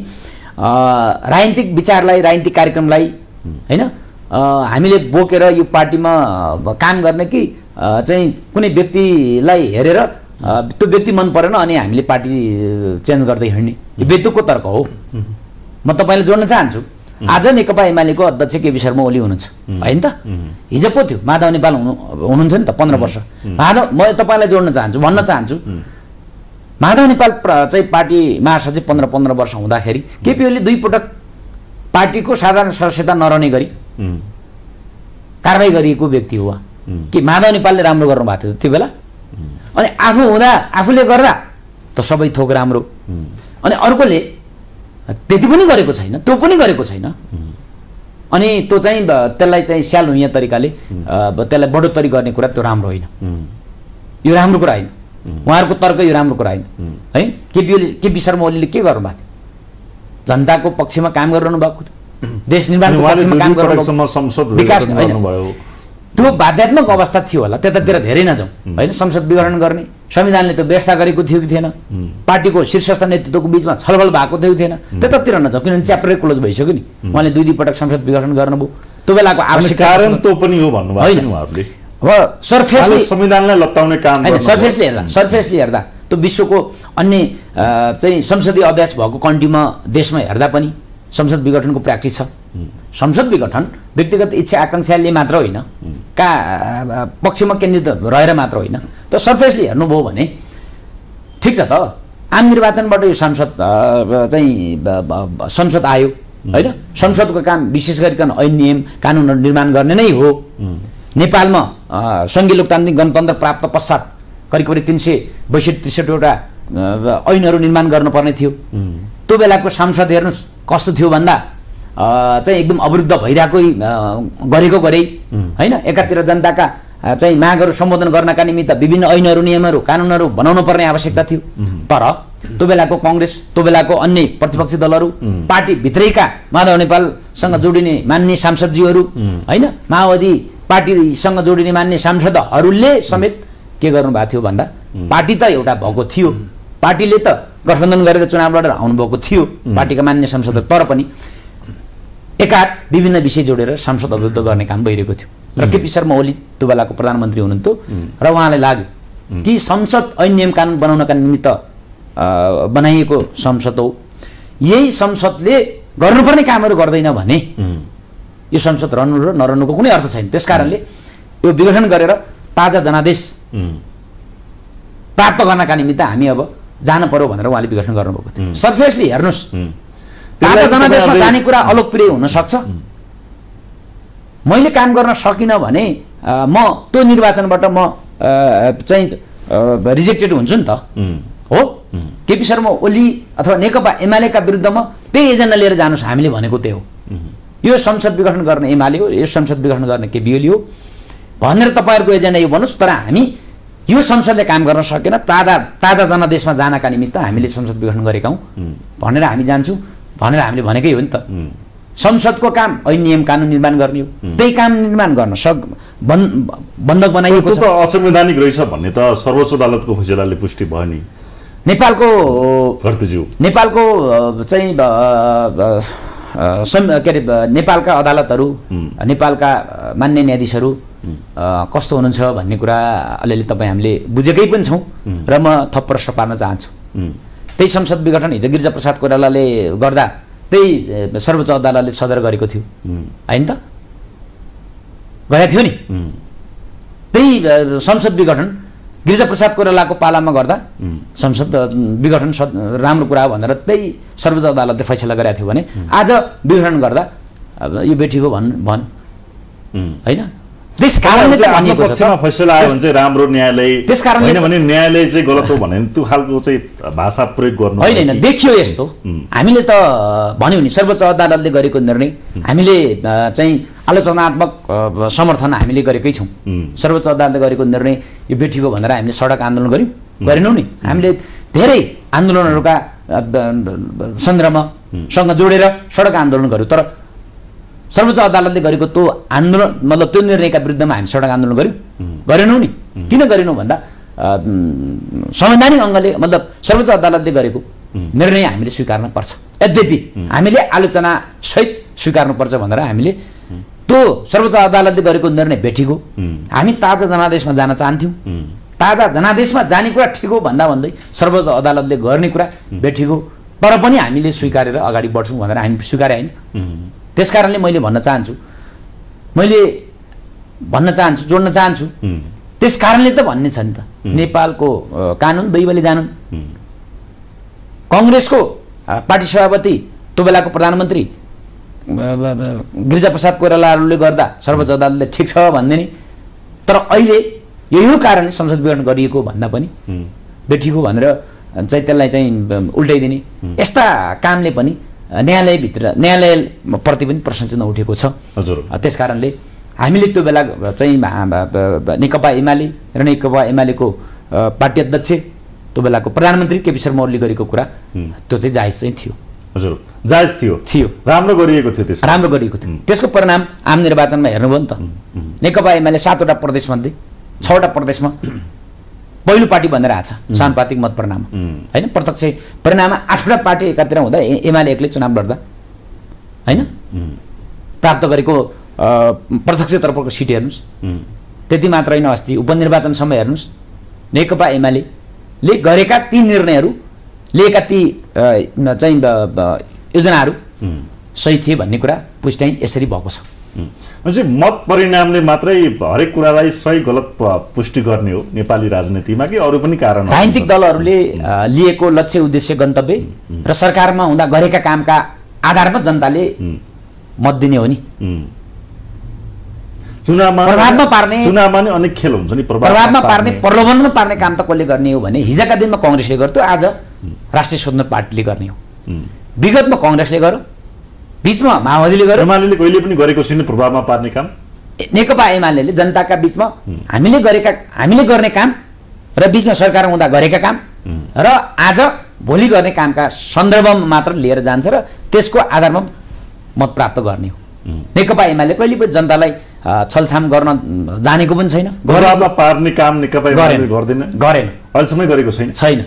राजनीतिक विचारलाई, राजनीतिक कार्यक्रमलाई होइन हामीले बोकेर यो पार्टीमा काम गर्ने कि चाहिँ कुनै व्यक्तिलाई हेरेर त्यो व्यक्ति मन परेन अनि हामीले पार्टी चेन्ज गर्दै हिँड्ने, यो बेतुकको तर्क हो। म तपाईँलाई जोड्न चाहन्छु आज नेकपा एमालेको अध्यक्ष केपी शर्मा ओली हुनुहुन्छ हैन त हिजो पो थियो माधव नेपाल हुनुहुन्थ्यो नि त पन्ध्र वर्ष। माधव म तपाईलाई जोड्न चाहन्छु भन्न चाहन्छु माधव नेपाल चाहिँ पार्टी महासचिव पन्ध्र पन्ध्र वर्ष हुँदाखेरि केपी ओलीले दुई पटक पार्टीको साधारण सदस्यता नरहने गरी कारबाही गरिएको व्यक्ति हो कि माधव नेपालले राम्रो गर्नु भएको थियो त्यो बेला। अनि आफू हुँदा आफूले गर्दा त सबै थोक राम्रो अनि अर्कोले त्यति पनि गरेको छैन त्यो पनि गरेको छैन अनि त्यो चाहिँ त्यसलाई चाहिँ स्याल हुने तरिकाले त्यसलाई बढोत्तरी गर्ने कुरा त्यो राम्रो होइन यो राम्रो कुरा होइन उहाँहरूको तर्क यो राम्रो कुरा होइन है। केपी ओली केपी शर्मा ओलीले के गर्नु भएको थियो जनताको पक्षमा काम गरिरहनु भएको देश निर्माणको पक्षमा काम गरिरहनु संसद विकास गर्नुभयो त्यो बाध्यात्मक अवस्था थियो होला त्यतातिर धेरै नजाउँ हैन। संसद विघटन गर्ने संविधानले त्यो व्यवस्था गरेको थियो कि थिएन पार्टीको शीर्षस्थ नेतृत्वको बीचमा छलफल भएको थियो कि थिएन त्यतातिर नजाउँ किनभने च्याप्टरै क्लोज भइसक्यो नि। उहाँले दुई दुई पटक संसद विघटन गर्नुभयो त्यो बेलाको आवश्यक कारण त्यो पनि हो भन्नुभयो नि उहाँहरूले। अब सरफेसले संविधानलाई लत्ताउने काम गर्नु सरफेसले हेर्दा सरफेसले हेर्दा त्यो विश्वको अन्य चाहिँ संसदीय अभ्यास भएको कन्ट्रीमा देशमा हेर्दा पनि संसद विघटनको प्र्याक्टिस छ। संसद विघटन व्यक्तिगत इच्छा आकांक्षाले मात्र होइन का पक्षमा केन्द्रित रहेर मात्र होइन त सरफेसले हेर्नुभयो भने ठिक छ त आम निर्वाचनबाट यो संसद चाहिँ संसद आयो होइन संसदको काम विशेष गरिकन ऐन नियम कानुन निर्माण गर्ने नै हो। नेपालमा सङ्घीय लोकतान्त्रिक गणतन्त्र प्राप्त पश्चात करिब करिब तिन सय बैसठी त्रिसठीवटा ऐनहरू निर्माण गर्नुपर्ने थियो त्यो बेलाको सांसद हेर्नुहोस् कस्तो थियो भन्दा चाहिँ एकदम अवरुद्ध भइरहेकै गरेको गरे हैन। एकातिर जनताका चाहिँ मागहरू सम्बोधन गर्नका निमित्त विभिन्न ऐनहरू नियमहरू कानुनहरू बनाउनु पर्ने आवश्यकता थियो तर त्यो बेलाको कांग्रेस त्यो बेलाको अन्य प्रतिपक्षी दलहरू पार्टी भित्रैका माधव नेपालसँग जोडिने मान्य सांसदज्यूहरू हैन माओवादी पार्टीसँग जोडिने मान्य सांसदहरूले समेत के गर्नु भएको थियो भन्दा पार्टी त एउटा भएको थियो पार्टीले त गठबन्धन गरेर चुनाव लडेर आउनुभएको थियो पार्टीका मान्य सांसद तर पनि एकात विभिन्न विषय जोडेर सांसद अवरुद्ध गर्ने काम भइरहेको थियो र केपी शर्मा ओली त्यो बेलाको प्रधानमन्त्री हुनुहुन्थ्यो र उहाँलाई लाग्यो कि संसद ऐन नियम कानुन बनाउनका निमित्त बनाइएको संसद हो यही संसदले गर्नुपर्ने कामहरू गर्दैन भने यो संसद रहनु र नरहनुको कुनै अर्थ छैन। त्यसकारणले यो विघटन गरेर ताजा जनादेश प्राप्त गर्नका निमित्त हामी अब जान पर्यो भनेर उहाँले विघटन गर्नुभएको थियो। सरफेसले हेर्नुहोस् ताजा जनादेशमा जाने कुरा अलोकप्रिय हुन सक्छ मैले काम गर्न सकिनँ भने म त्यो निर्वाचनबाट म चाहिँ रिजेक्टेड हुन्छु नि त हो। केपी शर्मा ओली अथवा नेकपा एमालेका विरुद्धमा त्यही एजेन्डा लिएर जानुहोस् हामीले भनेको त्यही हो यो संसद विघटन गर्ने एमाले हो यो संसद विघटन गर्ने केपी ओली हो भनेर तपाईँहरूको एजेन्डा यो भन्नुहोस् तर हामी यो संसदले काम गर्न सकेन ताजा ताजा जनादेशमा जानका निमित्त हामीले संसद विघटन गरेका हौँ भनेर हामी जान्छौँ भनेर हामीले भनेकै हो नि त। संसदको काम ऐन नियम कानुन निर्माण गर्ने हो त्यही काम निर्माण गर्न सक बन्धक बनाइएको छ असंवैधानिक रहेछ भन्ने त सर्वोच्च अदालतको फैसलाले पुष्टि भयो नि। नेपालको नेपालको चाहिँ के अरे नेपालका अदालतहरू नेपालका मान्य न्यायाधीशहरू कस्तो हुनुहुन्छ भन्ने कुरा अलिअलि तपाईँ हामीले बुझेकै पनि छौँ र म थप प्रश्न पार्न चाहन्छु त्यही संसद विघटन हिजो गिरिजाप्रसाद कोइरालाले गर्दा त्यही सर्वोच्च अदालतले सदर गरेको थियो हैन त गरेको थियो नि। त्यही संसद विघटन गिरिजाप्रसाद कोइरालाको पालामा गर्दा संसद विघटन राम्रो कुरा हो भनेर त्यही सर्वोच्च अदालतले फैसला गरेको थियो भने आज विघटन गर्दा यो बेठीको भन् भन् हैन। त्यसकारणले त भनिएको छ फैसला आयो भने चाहिँ राम्रो न्यायालय त्यसकारणले हैन भने न्यायालय चाहिँ गलत हो भने त्यो खालको चाहिँ भाषा प्रयोग गर्नु हैन हैन देखियो यस्तो हामीले त भन्यौ नि सर्वोच्च अदालतले गरेको निर्णय हामीले चाहिँ आलोचनात्मक समर्थन हामीले गरेकै छौँ। सर्वोच्च अदालतले गरेको निर्णय यो बेठीको भनेर हामीले सडक आन्दोलन गर्यौँ गरेनौँ नि हामीले धेरै आन्दोलनहरूका सन्दर्भसँग जोडेर सडक आन्दोलन गर्यौँ तर सर्वोच्च अदालतले गरेको त्यो आन्दोलन मतलब त्यो निर्णयका विरुद्धमा हामी सडक आन्दोलन गर्यौँ गरेनौँ नि। किन गरेनौँ भन्दा संवैधानिक अङ्गले मतलब सर्वोच्च अदालतले गरेको निर्णय हामीले स्वीकार्नुपर्छ यद्यपि हामीले आलोचना सहित स्वीकार्नुपर्छ भनेर हामीले त्यो सर्वोच्च अदालतले गरेको निर्णय भेटिको हामी ताजा जनादेशमा जान चाहन्थ्यौँ ताजा जनादेशमा जाने कुरा ठिक हो भन्दा भन्दै सर्वोच्च अदालतले गर्ने कुरा भेटिको तर पनि हामीले स्वीकारेर अगाडि बढ्छौँ भनेर हामी स्वीकारे होइन। त्यसकारणले मैले भन्न चाहन्छु मैले भन्न चाहन्छु जोड्न चाहन्छु त्यसकारणले त भन्ने छ नि त नेपालको कानुन दैवले जानन् कांग्रेसको पार्टी सभापति त्यो बेलाको प्रधानमन्त्री गिरिजाप्रसाद कोइरालाले गर्दा सर्वोच्च अदालतले ठीक छ भन्ने नि तर अहिले यही कारणले संसद विघटन गरिएको भन्दा पनि बेठीको भनेर चाहिँ त्यसलाई चाहिँ उल्टाइदिने यस्ता कामले पनि न्यायालय भित्र न्यायालय प्रति पनि प्रश्न चिन्ह उठेको छ हजुर त्यसकारणले हामीले त्यो बेला चाहिँ नेकपा एमाले र नेकपा एमालेको पार्टी अध्यक्ष त्यो बेलाको प्रधानमन्त्री केपी शर्मा ओलीले गरेको कुरा त्यो चाहिँ जायज चाहिँ थियो हजुर जायज थियो थियो राम्रो गरिएको थियो त्यसको राम्रो गरिएको थियो त्यसको परिणाम आम निर्वाचनमा हेर्नुभयो नि त नेकपा एमाले सातवटा प्रदेश मध्ये छवटा प्रदेशमा पहिलो पार्टी भनेर आछ सानुपातिक मत परिणाम हैन प्रत्यक्ष परिणाममा आठवटा पार्टी एकातिर हुँदा एमाले एकले चुनाव लड्दा हैन प्राप्त गरेको प्रत्यक्ष तर्फको सिट हेर्नुस् त्यति मात्र हैन अस्ति उपनिर्वाचन समय हेर्नुस् नेकपा एमाले ले गरेका ती निर्णयहरू लिएका ती चाहिँ योजनाहरू सही थिए भन्ने कुरा पुष्टाइ यसरी भएको छ अनि मत परिणामले मात्रै हरेक कुरालाई सही गलत पुष्टि गर्ने हो नेपाली राजनीतिमा कि अरू पनि कारण राजनीतिक दलहरूले लिएको लक्ष्य उद्देश्य गन्तव्य र सरकारमा हुँदा गरेका कामका आधारमा जनताले मत दिने हो नि चुनावमा प्रभावमा पार्ने चुनावमा नै अनेक खेल हुन्छ नि प्रभावमा पार्ने प्रलोभनमा पार्ने काम त कसले गर्ने हो भने हिजोका दिनमा कांग्रेसले गर्थ्यो आज राष्ट्रिय स्वतन्त्र पार्टीले गर्ने हो विगतमा कांग्रेसले गर्यो बीचमा माओवादीले गर्यो एमालेले कहिले पनि गरेको छैन प्रभावमा पार्ने काम नेकपा एमालेले जनताका बीचमा हामीले गरेका हामीले गर्ने काम र बीचमा सरकार हुँदा गरेका काम र आज भोलि गर्ने कामका सन्दर्भमा मात्र लिएर जान्छ र त्यसको आधारमा मत प्राप्त गर्ने हो नेकपा एमाले कहिले पनि जनतालाई छलछाम गर्न जानेको पनि छैन प्रभावमा पार्ने काम नेकपा एमाले गर्दैन गरेन अहिलेसम्म गरेको छैन छैन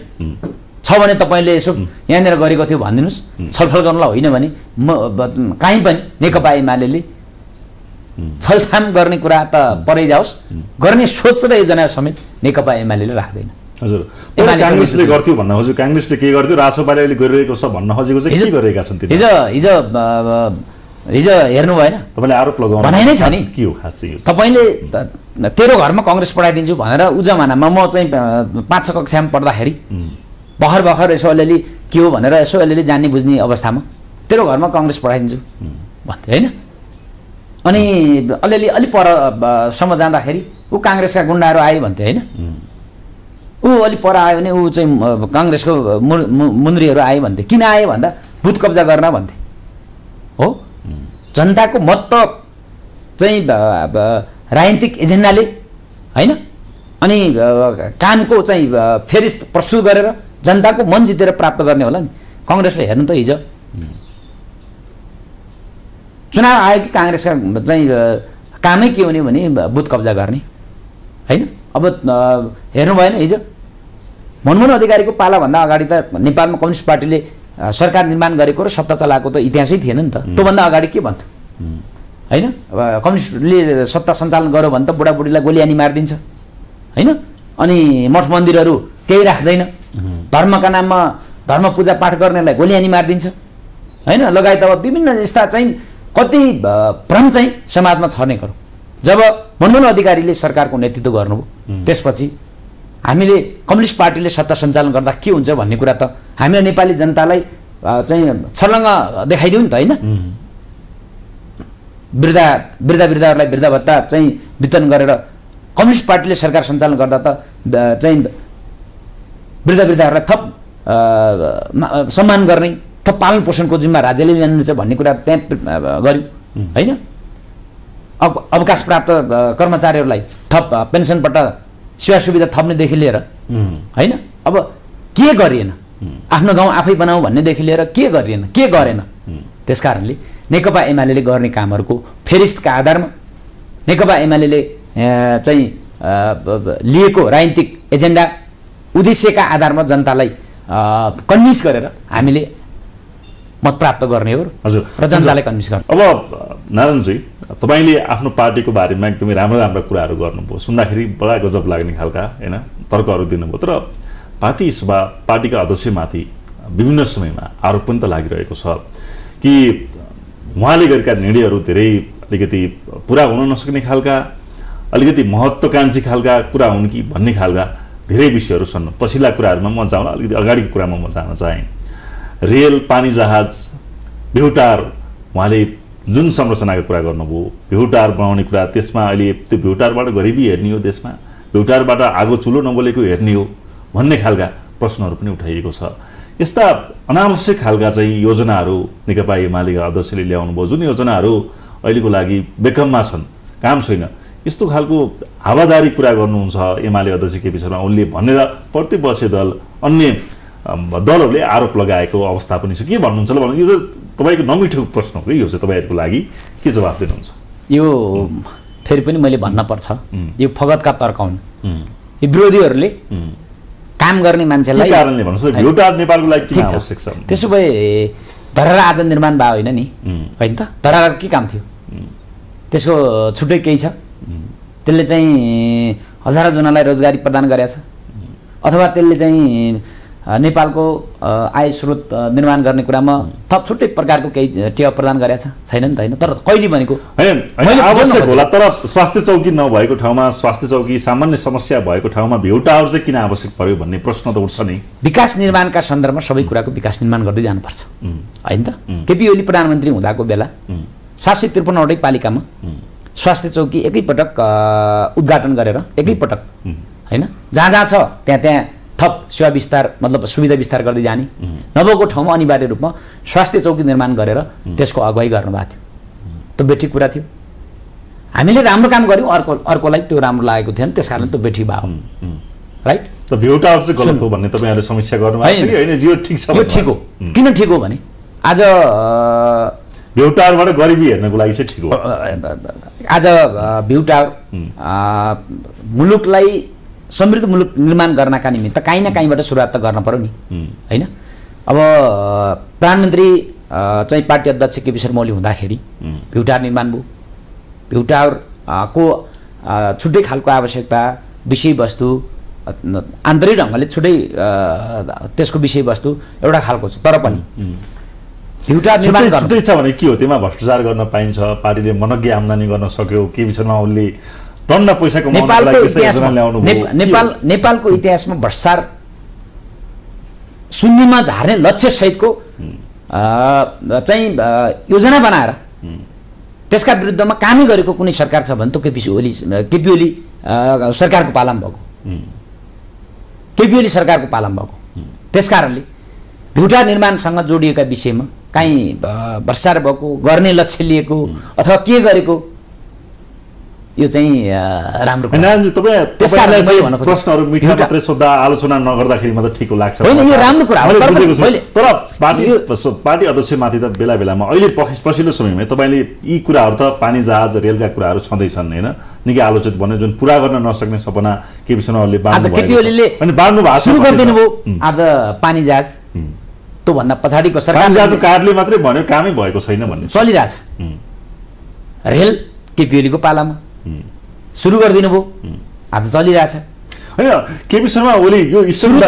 छ भने तपाईले यसो यहाँनिर गरेको थियो भन्दिनुस् छलफल गर्नलाई होइन भने कहीँ पनि नेकपा एमालेले छलछाम गर्ने कुरा त परै जाओस् गर्ने सोच र योजना समेत नेकपा एमालेले राख्दैन हजुर कांग्रेसले गर्थ्यो भन्न हजुर कांग्रेसले के गर्थ्यो रासोपाले अहिले गरिरहेको छ भन्न खोजेको चाहिँ के गरेका छन् तिनीले हिजो हिजो हिजो हेर्नु भएन तपाईले आरोप लगाउनु भनाइ नै छ नि के हो खास तपाईले तेरो घरमा कांग्रेस पढाइदिन्छु भनेर उ जमानामा म चाहिँ पाँच छ कक्षामा पढ्दाखेरि भर्खर भर्खर यसो अलिअलि के हो भनेर यसो अलिअलि जान्ने बुझ्ने अवस्थामा तेरो घरमा कांग्रेस पढाइदिन्छु भन्थ्यो होइन अनि अलिअलि अलि परसम्म जाँदाखेरि ऊ कांग्रेसका गुन्डाहरू आयो भन्थ्यो होइन ऊ अलि पर आयो भने ऊ चाहिँ कांग्रेसको मुन्द्रीहरू आयो भन्थ्यो किन आयो भन्दा भूत कब्जा गर्न भन्थे हो जनताको मत त चाहिँ राजनीतिक एजेन्डाले होइन अनि कामको चाहिँ फेरिस प्रस्तुत गरेर जनताको मन जितेर प्राप्त गर्ने होला नि कांग्रेसले हेर्नु त हिजो चुनाव आयो कि कांग्रेसका चाहिँ कामै के हुने भने बुथ कब्जा गर्ने हैन अब हेर्नु भएन हिजो मनमोहन अधिकारीको पालाभन्दा अगाडि त नेपालमा कम्युनिस्ट पार्टीले सरकार निर्माण गरेको र सत्ता चलाएको त इतिहासै थिएन नि त त्योभन्दा अगाडि के भन्थ्यो हैन अब कम्युनिस्टले सत्ता सञ्चालन गर्यो भने त बुढाबुढीलाई गोलीयानी मारिदिन्छ हैन अनि मठ मन्दिरहरू केही राख्दैन धर्मका नाममा धर्म पूजा पाठ गर्नेलाई गोलियानी मारिदिन्छ हैन लगायत अब विभिन्न यस्ता चाहिँ कति भ्रम चाहिँ समाजमा छर्ने गरौँ जब मनमोहन अधिकारीले सरकारको नेतृत्व गर्नुभयो त्यसपछि हामीले कम्युनिस्ट पार्टीले सत्ता सञ्चालन गर्दा के हुन्छ भन्ने कुरा त हामीले नेपाली जनतालाई चाहिँ छर्लङ्ग देखाइदियो नि त हैन वृद्धा वृद्धा वृद्धाहरूलाई वृद्धा भत्ता चाहिँ वितरण गरेर कम्युनिस्ट पार्टीले सरकार सञ्चालन गर्दा त चाहिँ वृद्ध वृद्धाहरूलाई थप सम्मान गर्ने थप पालन पोषणको जिम्मा राज्यले लिनुपर्छ भन्ने कुरा त्यहाँ गर्यो होइन अब अवकाश प्राप्त कर्मचारीहरूलाई थप पेन्सनबाट सेवा सुविधा थप्नेदेखि लिएर होइन अब के गरिएन आफ्नो गाउँ आफै बनाऊ भन्नेदेखि लिएर के गरिएन के गरेन त्यसकारणले नेकपा एमाले गर्ने कामहरूको फेरिस्तका आधारमा नेकपा एमाले चाहिँ लिएको राजनीतिक एजेन्डा उद्देश्यका आधारमा जनतालाई कन्भिन्स गरेर हामीले मत प्राप्त गर्ने हो हजुर र जनतालाई कन्भिन्स गर्ने। अब नारायणजी तपाईले आफ्नो पार्टीको बारेमा एकदमै राम्रो राम्रो कुराहरू गर्नुभयो सुन्दाखेरि बडा गजब लाग्ने खालका हैन तर्कहरू दिनुभयो तर पार्टी सभा पार्टीका अध्यक्षमाथि विभिन्न समयमा आरोप पनि त लागिरहेको छ कि उहाँले गरेका निर्णयहरू धेरै अलिकति पूरा हुन नसक्ने खालका अलिकति महत्त्वकांक्षी खालका कुरा हुन् कि भन्ने खालका धेरै विषयहरू छन्। पछिल्ला कुराहरुमा म जाउँला, अलिकति अगाडिको कुरामा म जान चाहे। रेल, पानी जहाज, बेहुटार, उहाँले जुन संरचनाको कुरा गर्नुभयो, बेहुटार बनाउने कुरा, त्यसमा अहिले त्यो बेहुटारबाट गरिबी हेर्ने हो, देशमा बेहुटारबाट आगो चुलो नबलेको हेर्ने हो भन्ने खालका प्रश्नहरू पनि उठाइएको छ। यस्ता अनावश्यक खालका चाहिँ योजनाहरू नेकपा एमालेका अध्यक्षले ल्याउनुभयो, जुन योजनाहरू अहिलेको लागि बेकममा छन्, काम छैन। यस्तो खालको हावादारी कुरा गर्नुहुन्छ एमाले अध्यक्ष केपी शर्मा ओलीले भनेर प्रतिपक्षी दल अन्य दलहरूले आरोप लगाएको अवस्था पनि छ। के भन्नुहुन्छ ल? भन्नु, यो त तपाईको नमिठो प्रश्न हो, यो चाहिँ तपाईहरुको लागि के जवाफ दिनुहुन्छ? यो फेरि पनि मैले भन्न पर्छ, यो फगतका तर्क हुन्। यो विरोधीहरूले काम गर्ने मान्छेलाई के कारणले भन्नुहुन्छ? बेहुटार नेपालको लागि किन आवश्यक छ? त्यसो भए धरहरा आज निर्माण भा होइन नि, हैन त? धरहराको के काम थियो? त्यसको छुट्टै केही छ? त्यसले चाहिँ हजारौं जनालाई रोजगारी प्रदान गरेछ, अथवा त्यसले चाहिँ नेपालको आय स्रोत निर्माण गर्ने कुरामा थप छुट्टै प्रकारको केही टेवा प्रदान गरेछ? छैन नि त, हैन? तर कहिले भनेको हैन, आवश्यक होला। तर स्वास्थ्य चौकी नभएको ठाउँमा, स्वास्थ्य चौकी सामान्य समस्या भएको ठाउँमा बेहुटाहरु चाहिँ किन आवश्यक पर्यो भन्ने प्रश्न त उठ्छ नि। विकास निर्माणका सन्दर्भमा सबै कुराको विकास निर्माण गर्दै जानुपर्छ, हैन त? केपी ओली प्रधानमन्त्री हुँदाको बेला सात सय त्रिपन्न वटै पालिकामा स्वास्थ्य चौकी एकैपटक उद्घाटन गरेर एकैपटक, हैन, जहाँ जहाँ छ त्यहाँ त्यहाँ थप सेवा विस्तार, मतलब सुविधा विस्तार गर्दै जाने, नभएको ठाउँमा अनिवार्य रूपमा स्वास्थ्य चौकी निर्माण गरेर त्यसको अगुवाई गर्नुभएको थियो। त्यो बेठी कुरा थियो। हामीले राम्रो काम गर्यौं, अर्को अर्कोलाई त्यो राम्रो लागेको थिएन, त्यसकारण त्यो बेठी भयो, राइट? त बेहुटाहरु चाहिँ गलत हो भन्ने तपाईहरुले समस्या गर्नुभएको थियो, हैन? यो ठीक छ, यो ठीक हो। किन ठीक हो भने आज बेहुटारबाट गरिबी हेर्नको लागि चाहिँ ठीक हो। आज बेहुटार मुलुकलाई समृद्ध मुलुक निर्माण गर्नका निमित्त कहीँ न कहीँबाट सुरुवात त गर्न पर्यो नि, हैन? अब प्रधानमन्त्री चाहिँ पार्टी अध्यक्ष केपी शर्मा ओली हुँदाखेरि बेहुटार निर्माण भयो। बेहुटारको छुट्टै खालको आवश्यकता, विषयवस्तु आन्तरिक ढङ्गले छुट्टै त्यसको विषयवस्तु एउटा खालको छ, तर पनि बेहुटार निर्माण गर्दै छ भने के हो? त्यसमा भ्रष्टाचार गर्न पाइन्छ, पार्टीले मनग्गे आम्दानी गर्न सक्यो, केपी शर्मा ओलीले टन्न पैसा कमाउनका लागि त्यस्ता योजना ल्याउनु भयो। नेपाल नेपालको इतिहासमा भ्रष्टाचार शून्यमा झार्ने लक्ष्य सहितको चाहिँ योजना बनाएर त्यसका विरुद्धमा कामै गरेको कुनै सरकार छ भने त केपी ओली केपी ओली सरकारको पालामा भएको, केपी ओली सरकारको पालामा भएको। त्यसकारणले बेहुटार निर्माणसँग जोडिएका विषयमा काहीँ भ्रष्टाचार भएको, गर्ने लक्ष्य लिएको, अथवा के गरेको, यो चाहिँ राम्रो होइन। तपाईलाई प्रश्नहरु मिठा मात्रै सोद्धा, आलोचना नगर्दाखेरि मात्र ठिक लाग्छ हैन? यो राम्रो कुरा हो। तर पार्टी पार्टी अध्यक्षमाथि त बेला बेलामा अहिले पछिल्लो समयमा तपाईले यी कुराहरु त पानी जहाज, रेलका कुराहरु छँदै छन्, हैन? निकै आलोचित बन्यो, जुन पूरा गर्न नसक्ने सपना केपी शर्माले बाँड्नु भयो, आज केपी ओलीले अनि बाँड्नु भएको सुरु गर्दिनु भो। आज पानी जहाज त भन्दा पछाडीको सरकार जहाजको कारणले मात्रै भन्यो, कामै भएको छैन भन्ने चलिराछ। रेल केपी ओलीको पालामा सुरु गरिदिनु भयो, आज चलिरहेछ, हैन? केपी शर्मा ओली यो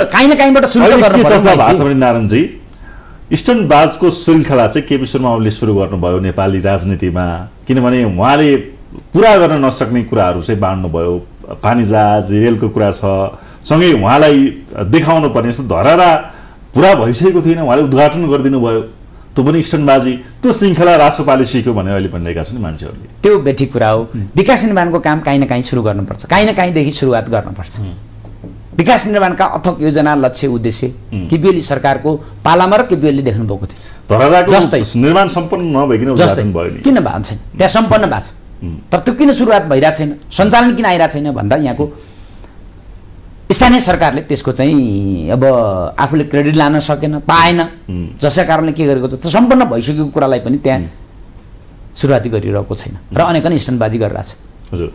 काहीँ न काहीँबाट सुरु गर्न पर्छ। नारायणजी, इस्टर्न बाजको श्रृंखला चाहिँ केपी शर्मा ओलीले सुरु गर्नुभयो नेपाली राजनीतिमा, किनभने उहाँले पूरा गर्न नसक्ने कुराहरू चाहिँ बाँड्नुभयो। पानी जहाज, रेलको कुरा छ, सँगै उहाँलाई देखाउनु पर्ने जस्तो धरहरा पूरा भइसकेको थिएन, उहाँले उद्घाटन गरिदिनु भयो। त्यो पनि इस्टर्नबाजी, त्यो श्रृंखला रासोपाले सिक्यो भनेर अहिले भनिरहेका छन् मान्छेहरूले। त्यो बेठी कुरा हो। विकास निर्माणको काम काहीँ न काहीँ सुरु गर्नुपर्छ, काहीँ न काहीँदेखि सुरुवात गर्नुपर्छ। विकास निर्माणका अथक योजना, लक्ष्य, उद्देश्य केपी ओली सरकारको पालामा र केपी ओलीले देख्नु भएको थियो। जस्तै निर्माण सम्पन्न नभइकिन उद्घाटन भयो नि, किन भएको छैन? त्यहाँ सम्पन्न भएको छ, तर त्यो किन सुरुवात भइरहेको छैन? सञ्चालन किन आइरहेको छैन भन्दा यहाँको स्थानीय सरकारले त्यसको चाहिँ अब आफूले क्रेडिट लान सकेन, पाएन, जसका कारणले के गरेको छ? त्यो सम्पन्न भइसकेको कुरालाई पनि त्यहाँ सुरुवाती गरिरहेको छैन र अनेक अनेक स्टन्टबाजी गरिरहेछ। हजुर,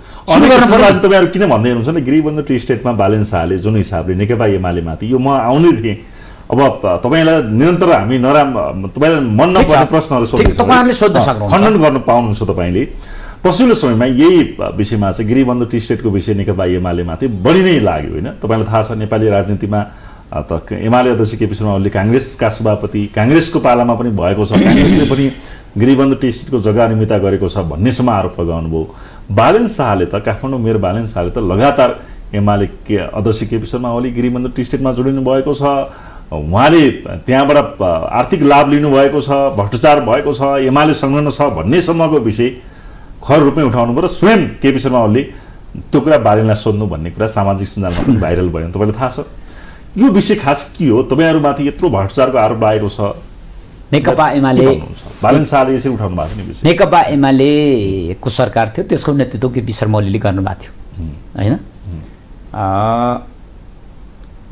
तपाईँहरू किन भन्दै हुनुहुन्छ नि गिरिबन्धु टी स्टेटमा बालेन शाहले जुन हिसाबले नेकपा एमाले माथि, यो म आउने थिएँ, अब तपाईँलाई निरन्तर हामी नराम्रो, तपाईँलाई मन नपर्ने प्रश्नहरू सोध्दै तपाईँहरूले सोध्न सक्नुहुन्छ, खण्डन गर्न पाउनुहुन्छ। तपाईँले पछिल्लो समयमा यही विषयमा चाहिँ गिरिबन्धु टी स्टेटको विषय नेकपा एमाले माथि बढी नै लाग्यो, होइन? तपाईँलाई थाहा छ नेपाली राजनीतिमा त एमाले अध्यक्ष केपी शर्मा ओलीले कांग्रेसका सभापति कांग्रेसको पालामा पनि भएको छ कांग्रेसले पनि गृहबन्दी टेस्टको जग्गा अनियमितता गरेको छ भन्ने सम्म आरोप लगाउनुभयो। बालन शाहले त काठमाडौँ मेयर बालन शाहले त लगातार एमाले के अध्यक्ष केपी शर्मा ओली गृहबन्दी टेस्टमा जोडिनु भएको छ, उहाँले त्यहाँबाट आर्थिक लाभ लिनु भएको छ, भ्रष्टाचार भएको छ, एमाले संलग्न छ भन्ने सम्मको विषय खर रुपैयाँ उठाउनु पर्यो। स्वयं केपी शर्मा ओली त्यो कुरा बालनलाई सोध्नु भन्ने कुरा सामाजिक सञ्जालमा पनि भाइरल भयो। तपाईलाई थाहा छ यो विषय खास के हो? तपाईहरुमाथि यत्रो भ्रष्टाचारको आरोप लागेको छ, नेकपा एमाले बालन शाहले यसरी उठाउनु भएको नि विषय। नेकपा एमाले को सरकार थियो त्यसको नेतृत्व केपी शर्मा ओलीले गर्नु भएको थियो हैन।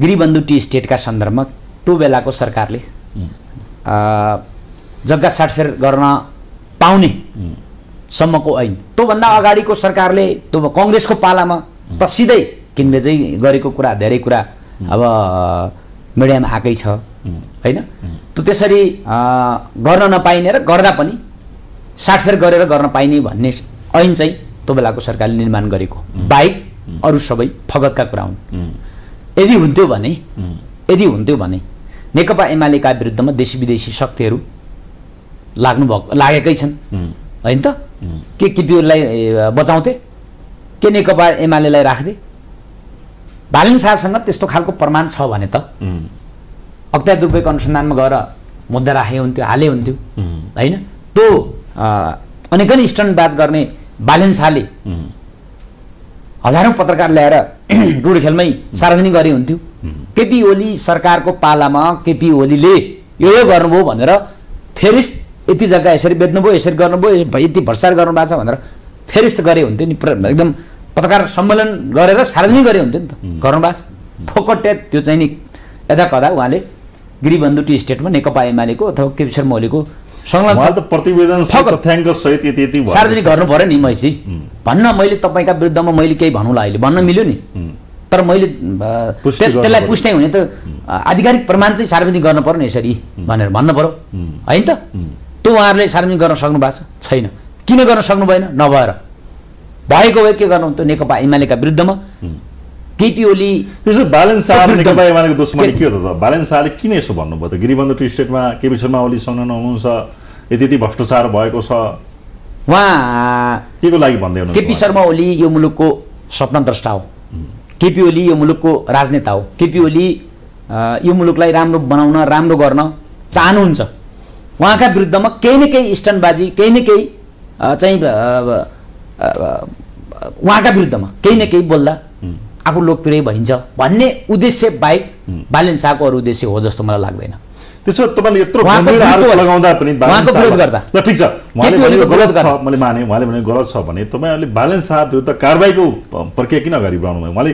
गिरिबन्धु टी स्टेटका सन्दर्भमा त्यो बेलाको सरकारले जग्गा साटफेर गर्न पाउने सम्मको ऐन, त्योभन्दा अगाडिको सरकारले त्यो कांग्रेसको पालामा त सिधै किनबेचै गरेको कुरा धेरै कुरा अब मिडियामा आएकै छ हैन। त्यो त्यसरी गर्न नपाइने र गर्दा पनि साटफेर गरेर गर्न पाइने भन्ने ऐन चाहिँ त्यो बेलाको सरकारले निर्माण गरेको बाहेक अरू सबै फगतका कुरा हुन्। यदि हुन्थ्यो भने यदि हुन्थ्यो भने नेकपा एमालेका विरुद्धमा देशी विदेशी शक्तिहरू लाग्नु भएको लागेकै छन् हैन त। के केपीलाई बचाउँथे, के नेकपा एमालेलाई राख्थे? बालन शाहसँग त्यस्तो खालको प्रमाण छ भने त अख्तियार दुरुपयोग अनुसन्धानमा गएर मुद्दा राखे हुन्थ्यो, हाले हुन्थ्यो हैन। त्यो अनेकन स्टन्टबाज गर्ने बालन शाहले हजारौं पत्रकार ल्याएर रुडखेलमै सार्वजनिक गरे हुन्थ्यो। केपी ओली सरकारको पालामा केपी ओलीले यो यो गर्नुभयो भनेर फेरिस्त यति जग्गा यसरी बेच्नुभयो, यसरी गर्नुभयो, यति भ्रष्टाचार गर्नुभएको छ भनेर फेरिस्त गरे हुन्थ्यो नि। एकदम पत्रकार सम्मेलन गरेर सार्वजनिक गरे हुन्थ्यो नि त, गर्नुभएको छ। फोकटे त्यो चाहिँ नि यदा कदा उहाँले गिरिबन्धु टी स्टेटमा नेकपा एमालेको अथवा केपी शर्मा ओलीको सार्वजनिक गर्नु पर्यो नि। मैसी भन्न मैले तपाईँका विरुद्धमा मैले केही भन्नुलाई अहिले भन्न मिल्यो नि, तर मैले त्यसलाई पुष्टि हुने त आधिकारिक प्रमाण चाहिँ सार्वजनिक गर्न पर्यो नि यसरी भनेर भन्न पर्यो हैन त। त्यो उहाँहरूले सार्वजनिक गर्न सक्नु भएको छैन। किन गर्न सक्नु भएन? नभएर भएको भए के गर्नुहुन्थ्यो नेकपा एमालेका विरुद्धमा? केपी ओली त्यसो बालन शाह नेकपा एमालेको दुश्मन के हो त? बालन शाहले किन यसो भन्नुभयो त? गिरिबन्धु टी स्टेटमा केपी शर्मा ओली संलग्न हुनुहुन्छ, यति यति भ्रष्टाचार भएको छ, उहाँ केको लागि भन्दै हुनुहुन्छ? केपी शर्मा ओली यो मुलुकको स्वप्नद्रष्टा हो, केपी ओली यो मुलुकको राजनेता हो, केपी ओली यो मुलुकलाई राम्रो बनाउन राम्रो गर्न चाहनुहुन्छ। उहाँका विरुद्धमा केही न केही स्टन्टबाजी, केही न केही चाहिँ उहाँका विरुद्धमा केही न केही बोल्दा आफू लोकप्रिय भइन्छ भन्ने उद्देश्य बाहेक बालन शाहको अरू उद्देश्य हो जस्तो मलाई लाग्दैन। त्यसो तपाईले यत्रो गम्भीर आरोप लगाउँदा पनि उहाँको विरोध गर्दा ल ठीक छ, उहाँले भनेको गलत छ, मैले माने उहाँले भनेको गलत छ भने तपाईहरुले बालन शाह विरुद्ध कारबाहीको प्रक्रिया किन अगाडि बढाउनु भयो? उहाँले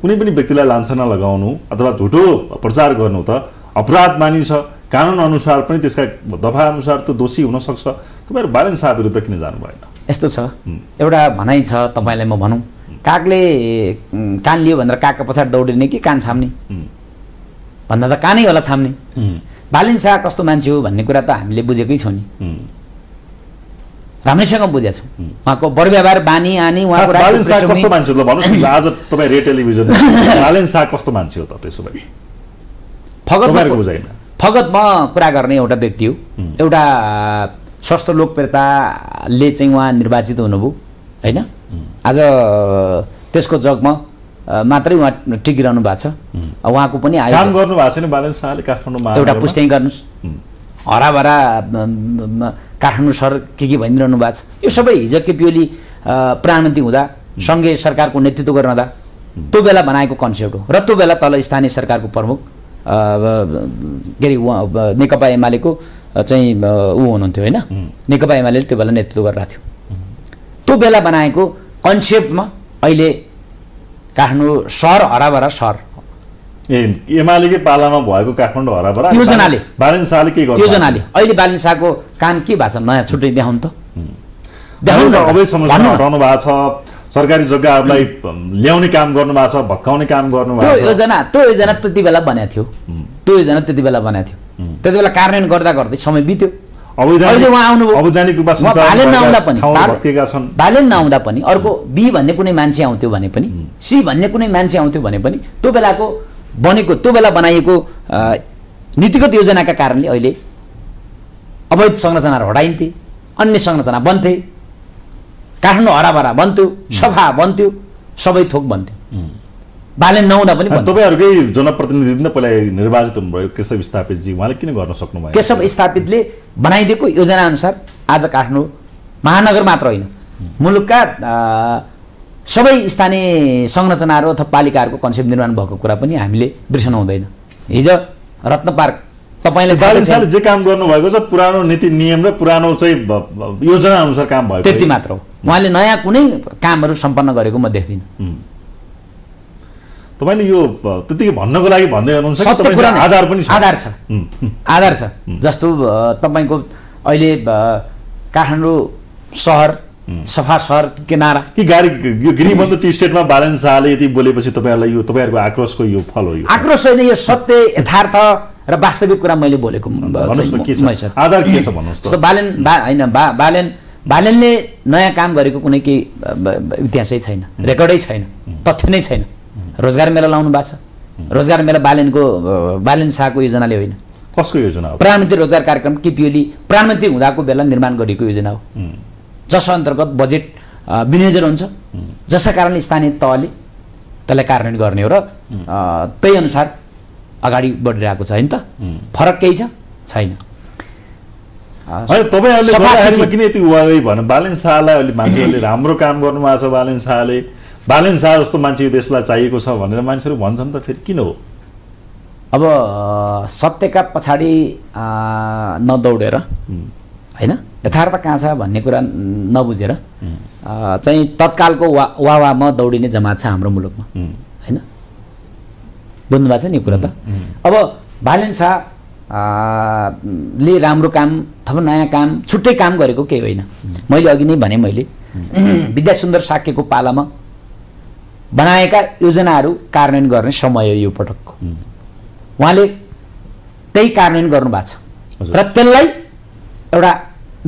कुनै पनि व्यक्तिलाई लाञ्छना लगाउनु अथवा झुटो प्रचार गर्नु त अपराध मानिन्छ, कानुन अनुसार पनि त्यसका दफा अनुसार त दोषी हुन सक्छ। तपाईहरु बालन शाह विरुद्ध किन जानु भएन? यस्तो छ, एउटा भनाइ छ तपाईलाई म भनौं, कागले कान लियो भनेर कागको पछाडि दौडिने कि कान छाम्ने भन्दा त कानै होला छाम्ने। बालन शाह कस्तो मान्छे हो भन्ने कुरा त हामीले बुझेकै छौँ नि, राम्रैसँग बुझेका छौँ। उहाँको व्यवहार बानी आनी उहाँको बालन शाह कस्तो मान्छे हो भन्नुस् न आज तपाई रे टेलिभिजन बालन शाह कस्तो मान्छे हो त? त्यसो भए फगतको बुझाइन फगतमा कुरा गर्ने एउटा व्यक्ति हो, एउटा सस्तो लोकप्रियताले चाहिँ उहाँ निर्वाचित हुनुभयो हैन। आज त्यसको जगमा मात्रै उहाँ टिकिरहनु भएको छ, उहाँको पनि आयो काम गर्नु भएको छैन बालन शाहले काठमाडौँमा। एउटा पुष्टि गर्नुस्, हराभरा काठमाडौँ सर के के भनिरहनु भएको छ, यो सबै हिजो केपी ओली प्रधानमन्त्री हुँदा सँगै सरकारको नेतृत्व गर्दा त्यो बेला बनाएको कन्सेप्ट हो। र त्यो बेला तल स्थानीय सरकारको प्रमुख के अरे नेकपा एमालेको चाहिँ ऊ हुनुहुन्थ्यो होइन, नेकपा एमाले त्यो बेला नेतृत्व गरिरहेको थियो। त्यो बेला बनाएको कन्सेप्टमा अहिले काठमाडौँ सहर हराभरा सहर एमालेकै पालामा भएको काठमाडौँ हराभरा योजनाले बालन शाहले के गर्छ? योजनाले अहिले बालन शाहको काम के भएको छ? नयाँ छुट्टै देखाउनु त, देखाउनु त। अबै समस्या हटाउनु भएको छ, सरकारी जग्गाहरूलाई ल्याउने काम गर्नु भएको छ, भत्काउने काम गर्नु भएको छ। त्यो योजना त्यो योजना त्यति बेला बनाएको थियो, त्यो योजना त्यति बेला बनाएको थियो, त्यति बेला कार्यान्वयन गर्दा गर्दै समय बित्यो। बालन नआउँदा पनि अर्को बी भन्ने कुनै मान्छे आउँथ्यो भने पनि, सी भन्ने कुनै मान्छे आउँथ्यो भने पनि त्यो बेलाको बनेको त्यो बेला बनाइएको नीतिगत योजनाका कारणले अहिले अवैध संरचनाहरू हटाइन्थे, अन्य संरचना बन्थे, काठमाडौँ हराभरा बन्थ्यो, सभा बन्थ्यो, सबै थोक बन्थ्यो, बाले नहुँदा पनि बन्थ्यो। तपाईहरुकै जनप्रतिनिधि नै पहिला निर्वाचित हुनुभयो केशव स्थापितजी, उहाँले किन गर्न सक्नु भएन? केशव स्थापितले बनाइदिएको योजना अनुसार आज काठमाडौँ महानगर मात्र होइन मुलुकका सबै स्थानीय संरचनाहरू अथवा पालिकाहरूको कन्सेप्ट निर्माण भएको कुरा पनि हामीले बिर्सन हुँदैन। हिजो रत्न पार्क तपाईले बालिन्साले जे काम गर्नु भएको छ पुरानो नीति नियम र पुरानो चाहिँ योजना अनुसार काम भएको त्यति मात्र हो। उहाँले नयाँ कुनै कामहरू सम्पन्न गरेको म देख्दिन। तपाईले यो त्यतिकै भन्नको लागि भन्दै हुनुहुन्छ कि तपाईको आधार पनि छ? आधार छ। आधार छ। जस्तो तपाईको अहिले काठमाडौँ शहर सफा शहर के नारा कि गाडी गिरिबन्धु टी स्टेटमा बालन शाहले यति बोलेपछि तपाईहरुलाई यो तपाईहरुको आक्रोशको यो फल हो? यो आक्रोश होइन, यो सत्य यथार्थ र वास्तविक कुरा मैले बोलेको। आधार के छ भन्नुस् त? बालन हैन, बालन बालनले नयाँ काम गरेको कुनै के इतिहासै छैन, रेकर्डै छैन, तथ्य नै छैन। रोजगार मेला लाउनु भएको छ, रोजगार मेला बालनको बालन शाहको योजनाले होइन, कसको योजना हो? प्रधानमन्त्री रोजगार कार्यक्रम केपीओली प्रधानमन्त्री हुँदाको बेला निर्माण गरिएको योजना हो, जस अन्तर्गत बजेट विनियोजन हुन्छ, जसका कारणले स्थानीय तहले त्यसलाई कार्यान्वयन गर्ने हो र त्यही अनुसार अगाडि बढिरहेको छ। हैन त फरक केही छ छैन। तपाईहरुले किन यति उहाँले भन्नु बालन शाहलाई अहिले मान्छेहरूले राम्रो काम गर्नुभएको छ, बालन शाहले बालन शाह जस्तो मान्छे यो देशलाई चाहिएको छ भनेर मान्छेहरू भन्छन् त फेरि किन हो? अब सत्यका पछाडि नदौडेर हैन यथार्थ कहाँ छ भन्ने कुरा नबुझेर चाहिँ तत्कालको वाहवाहमा दौडिने जमात छ हाम्रो मुलुकमा, हैन? बुझ्नु भएको छ नि कुरा त? अब बालन शाह ले राम्रो काम अथवा नयाँ काम छुट्टै काम गरेको केही होइन। मैले अघि नै भने मैले विद्यासुन्दर साक्यको पालामा बनाएका योजनाहरू कार्यान्वयन गर्ने समय यो पटकको, उहाँले त्यही कार्यान्वयन गर्नुभएको छ र त्यसलाई एउटा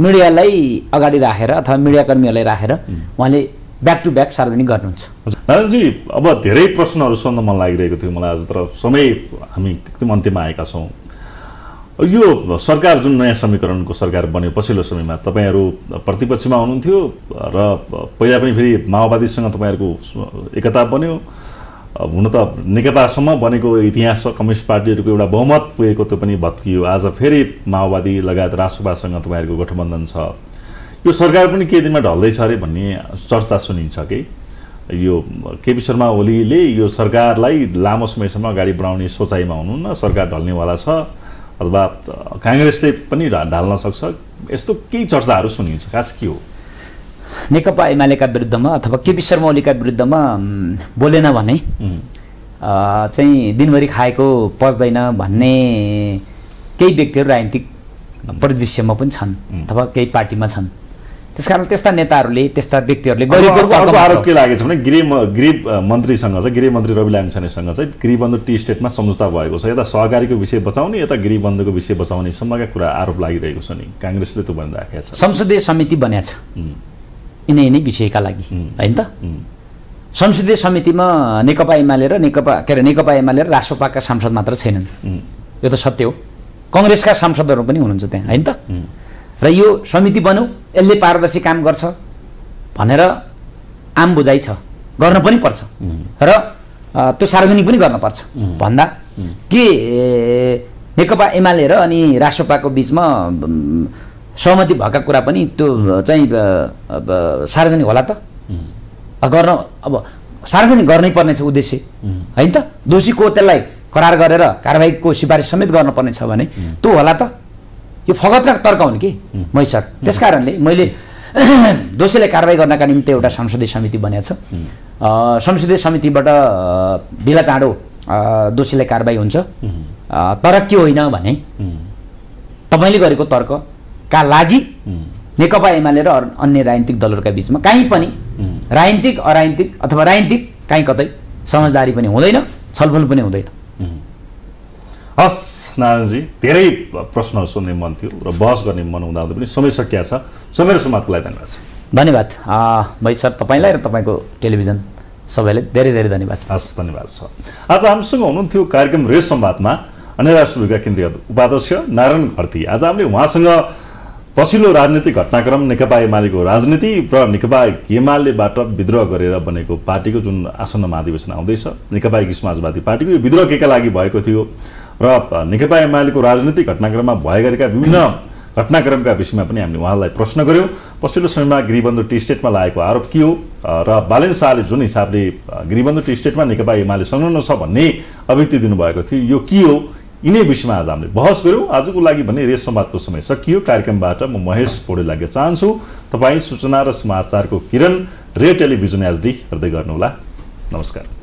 मिडियालाई अगाडि राखेर अथवा मिडियाकर्मीहरूलाई राखेर उहाँले ब्याक टु ब्याक सार्वजनिक गर्नुहुन्छ। नारायणजी, अब धेरै प्रश्नहरू सोध्न मन लागिरहेको थियो मलाई आज, तर समय हामी एकदम अन्त्यमा आएका छौँ। यो सरकार जुन नयाँ समीकरणको सरकार बन्यो पछिल्लो समयमा तपाईँहरू प्रतिपक्षमा हुनुहुन्थ्यो र पहिला पनि फेरि माओवादीसँग तपाईँहरूको एकता बन्यो। हुन त नेकपासम्म बनेको इतिहास कम्युनिस्ट पार्टीहरूको एउटा बहुमत पुगेको त्यो पनि भत्कियो। आज फेरि माओवादी लगायत रासोपासँग तपाईँहरूको गठबन्धन छ, यो सरकार पनि केही दिनमा ढल्दैछ अरे भन्ने चर्चा सुनिन्छ कि यो केपी शर्मा ओलीले यो सरकारलाई लामो समयसम्म अगाडि बढाउने सोचाइमा हुनुहुन्न, सरकार ढल्नेवाला छ अथवा काङ्ग्रेसले पनि ढाल्न सक्छ, यस्तो केही चर्चाहरू सुनिन्छ। खास के हो? नेकपा एमालेका विरुद्धमा अथवा केपी शर्मा ओलीका विरुद्धमा बोलेन भने चाहिँ दिनभरि खाएको पच्दैन भन्ने केही व्यक्तिहरू राजनीतिक परिदृश्यमा पनि छन् अथवा केही पार्टीमा छन्। त्यसकारण त्यस्ता नेताहरूले त्यस्ता व्यक्तिहरूले गरेको आरोप के लागेको छ भने गृह गृह मन्त्रीसँग चाहिँ गृहमन्त्री रवि लामिछानेसँग चाहिँ गिरिबन्धु टी स्टेटमा सम्झौता भएको छ, यता सहकारीको विषय बचाउने यता गिरिबन्धुको विषय बचाउने सम्मका कुरा आरोप लागिरहेको छ नि। काङ्ग्रेसले त्यो भनिराखेको छ, संसदीय समिति बनेको छ यिनै यिनै विषयका लागि, हैन त? संसदीय समितिमा नेकपा एमाले र नेकपा के अरे नेकपा एमाले र रासोपाका सांसद मात्र छैनन्, यो त सत्य हो। कङ्ग्रेसका सांसदहरू पनि हुनुहुन्छ त्यहाँ, हैन त? र यो समिति बन्यो, यसले पारदर्शी काम गर्छ भनेर आम बुझाइ छ, गर्न पनि पर्छ र त्यो सार्वजनिक पनि गर्नुपर्छ भन्दा के नेकपा एमाले र अनि रासोपाको बिचमा सहमति भएका कुरा पनि त्यो चाहिँ सार्वजनिक होला त? गर्न अब सार्वजनिक गर्नै पर्ने छ उद्देश्य, हैन त? दोषी को त्यसलाई करार गरेर कारबाहीको सिफारिस समेत गर्नुपर्ने छ भने त्यो होला त? यो फगतका तर्क हुन् कि मैसर। त्यसकारणले मैले दोषीलाई कारबाही गर्नका निम्ति एउटा संसदीय समिति बनेको छ, संसदीय समितिबाट ढिला चाँडो दोषीलाई कारबाही हुन्छ। तर के होइन भने तपाईँले गरेको तर्क का लागि नेकपा एमाले र अन्य राजनीतिक दलहरूका बिचमा काहीँ पनि राजनीतिक अराजनीतिक अथवा राजनीतिक काहीँ कतै समझदारी पनि हुँदैन, छलफल पनि हुँदैन। हस् नारायणजी, धेरै प्रश्नहरू सोध्ने मन थियो र बहस गर्ने मन हुँदा पनि समय सकिया छ। समय र समाजको लागि धन्यवाद छ। धन्यवाद भाइ सर, तपाईँलाई र तपाईँको टेलिभिजन सबैले धेरै धेरै धन्यवाद। हस् धन्यवाद छ। आज हामीसँग हुनुहुन्थ्यो कार्यक्रम रेस संवादमा अनेरा सुबुका केन्द्रीय उपाध्यक्ष नारायण घरती। आज हामीले उहाँसँग पछिल्लो राजनीतिक घटनाक्रम नेकपा एमालेको राजनीति र नेकपा एमालेबाट विद्रोह गरेर बनेको पार्टीको जुन आसन्न महाधिवेशन आउँदैछ, नेकपा एकी समाजवादी पार्टीको यो विद्रोह केका लागि भएको थियो र नेकपा एमालेको राजनीतिक घटनाक्रममा भएका विभिन्न घटनाक्रमका विषयमा पनि हामीले उहाँलाई प्रश्न गर्यौं। पछिल्लो समयमा गिरिबन्धु टी स्टेटमा लागेको आरोप के हो र बालेन शाहले जुन हिसाबले गिरिबन्धु टी स्टेटमा नेकपा एमाले संलग्न छ भन्ने अभिव्यक्ति दिनुभएको थियो, यो के हो? यिनै विषयमा आज हामीले बहस गर्यौं। आजको लागि भने रेस संवादको समय सकियो। कार्यक्रमबाट म महेश पौडेल लाग्न चाहन्छु। तपाईँ सूचना र समाचारको किरण रे टेलिभिजन एसडी हेर्दै गर्नुहोला। नमस्कार।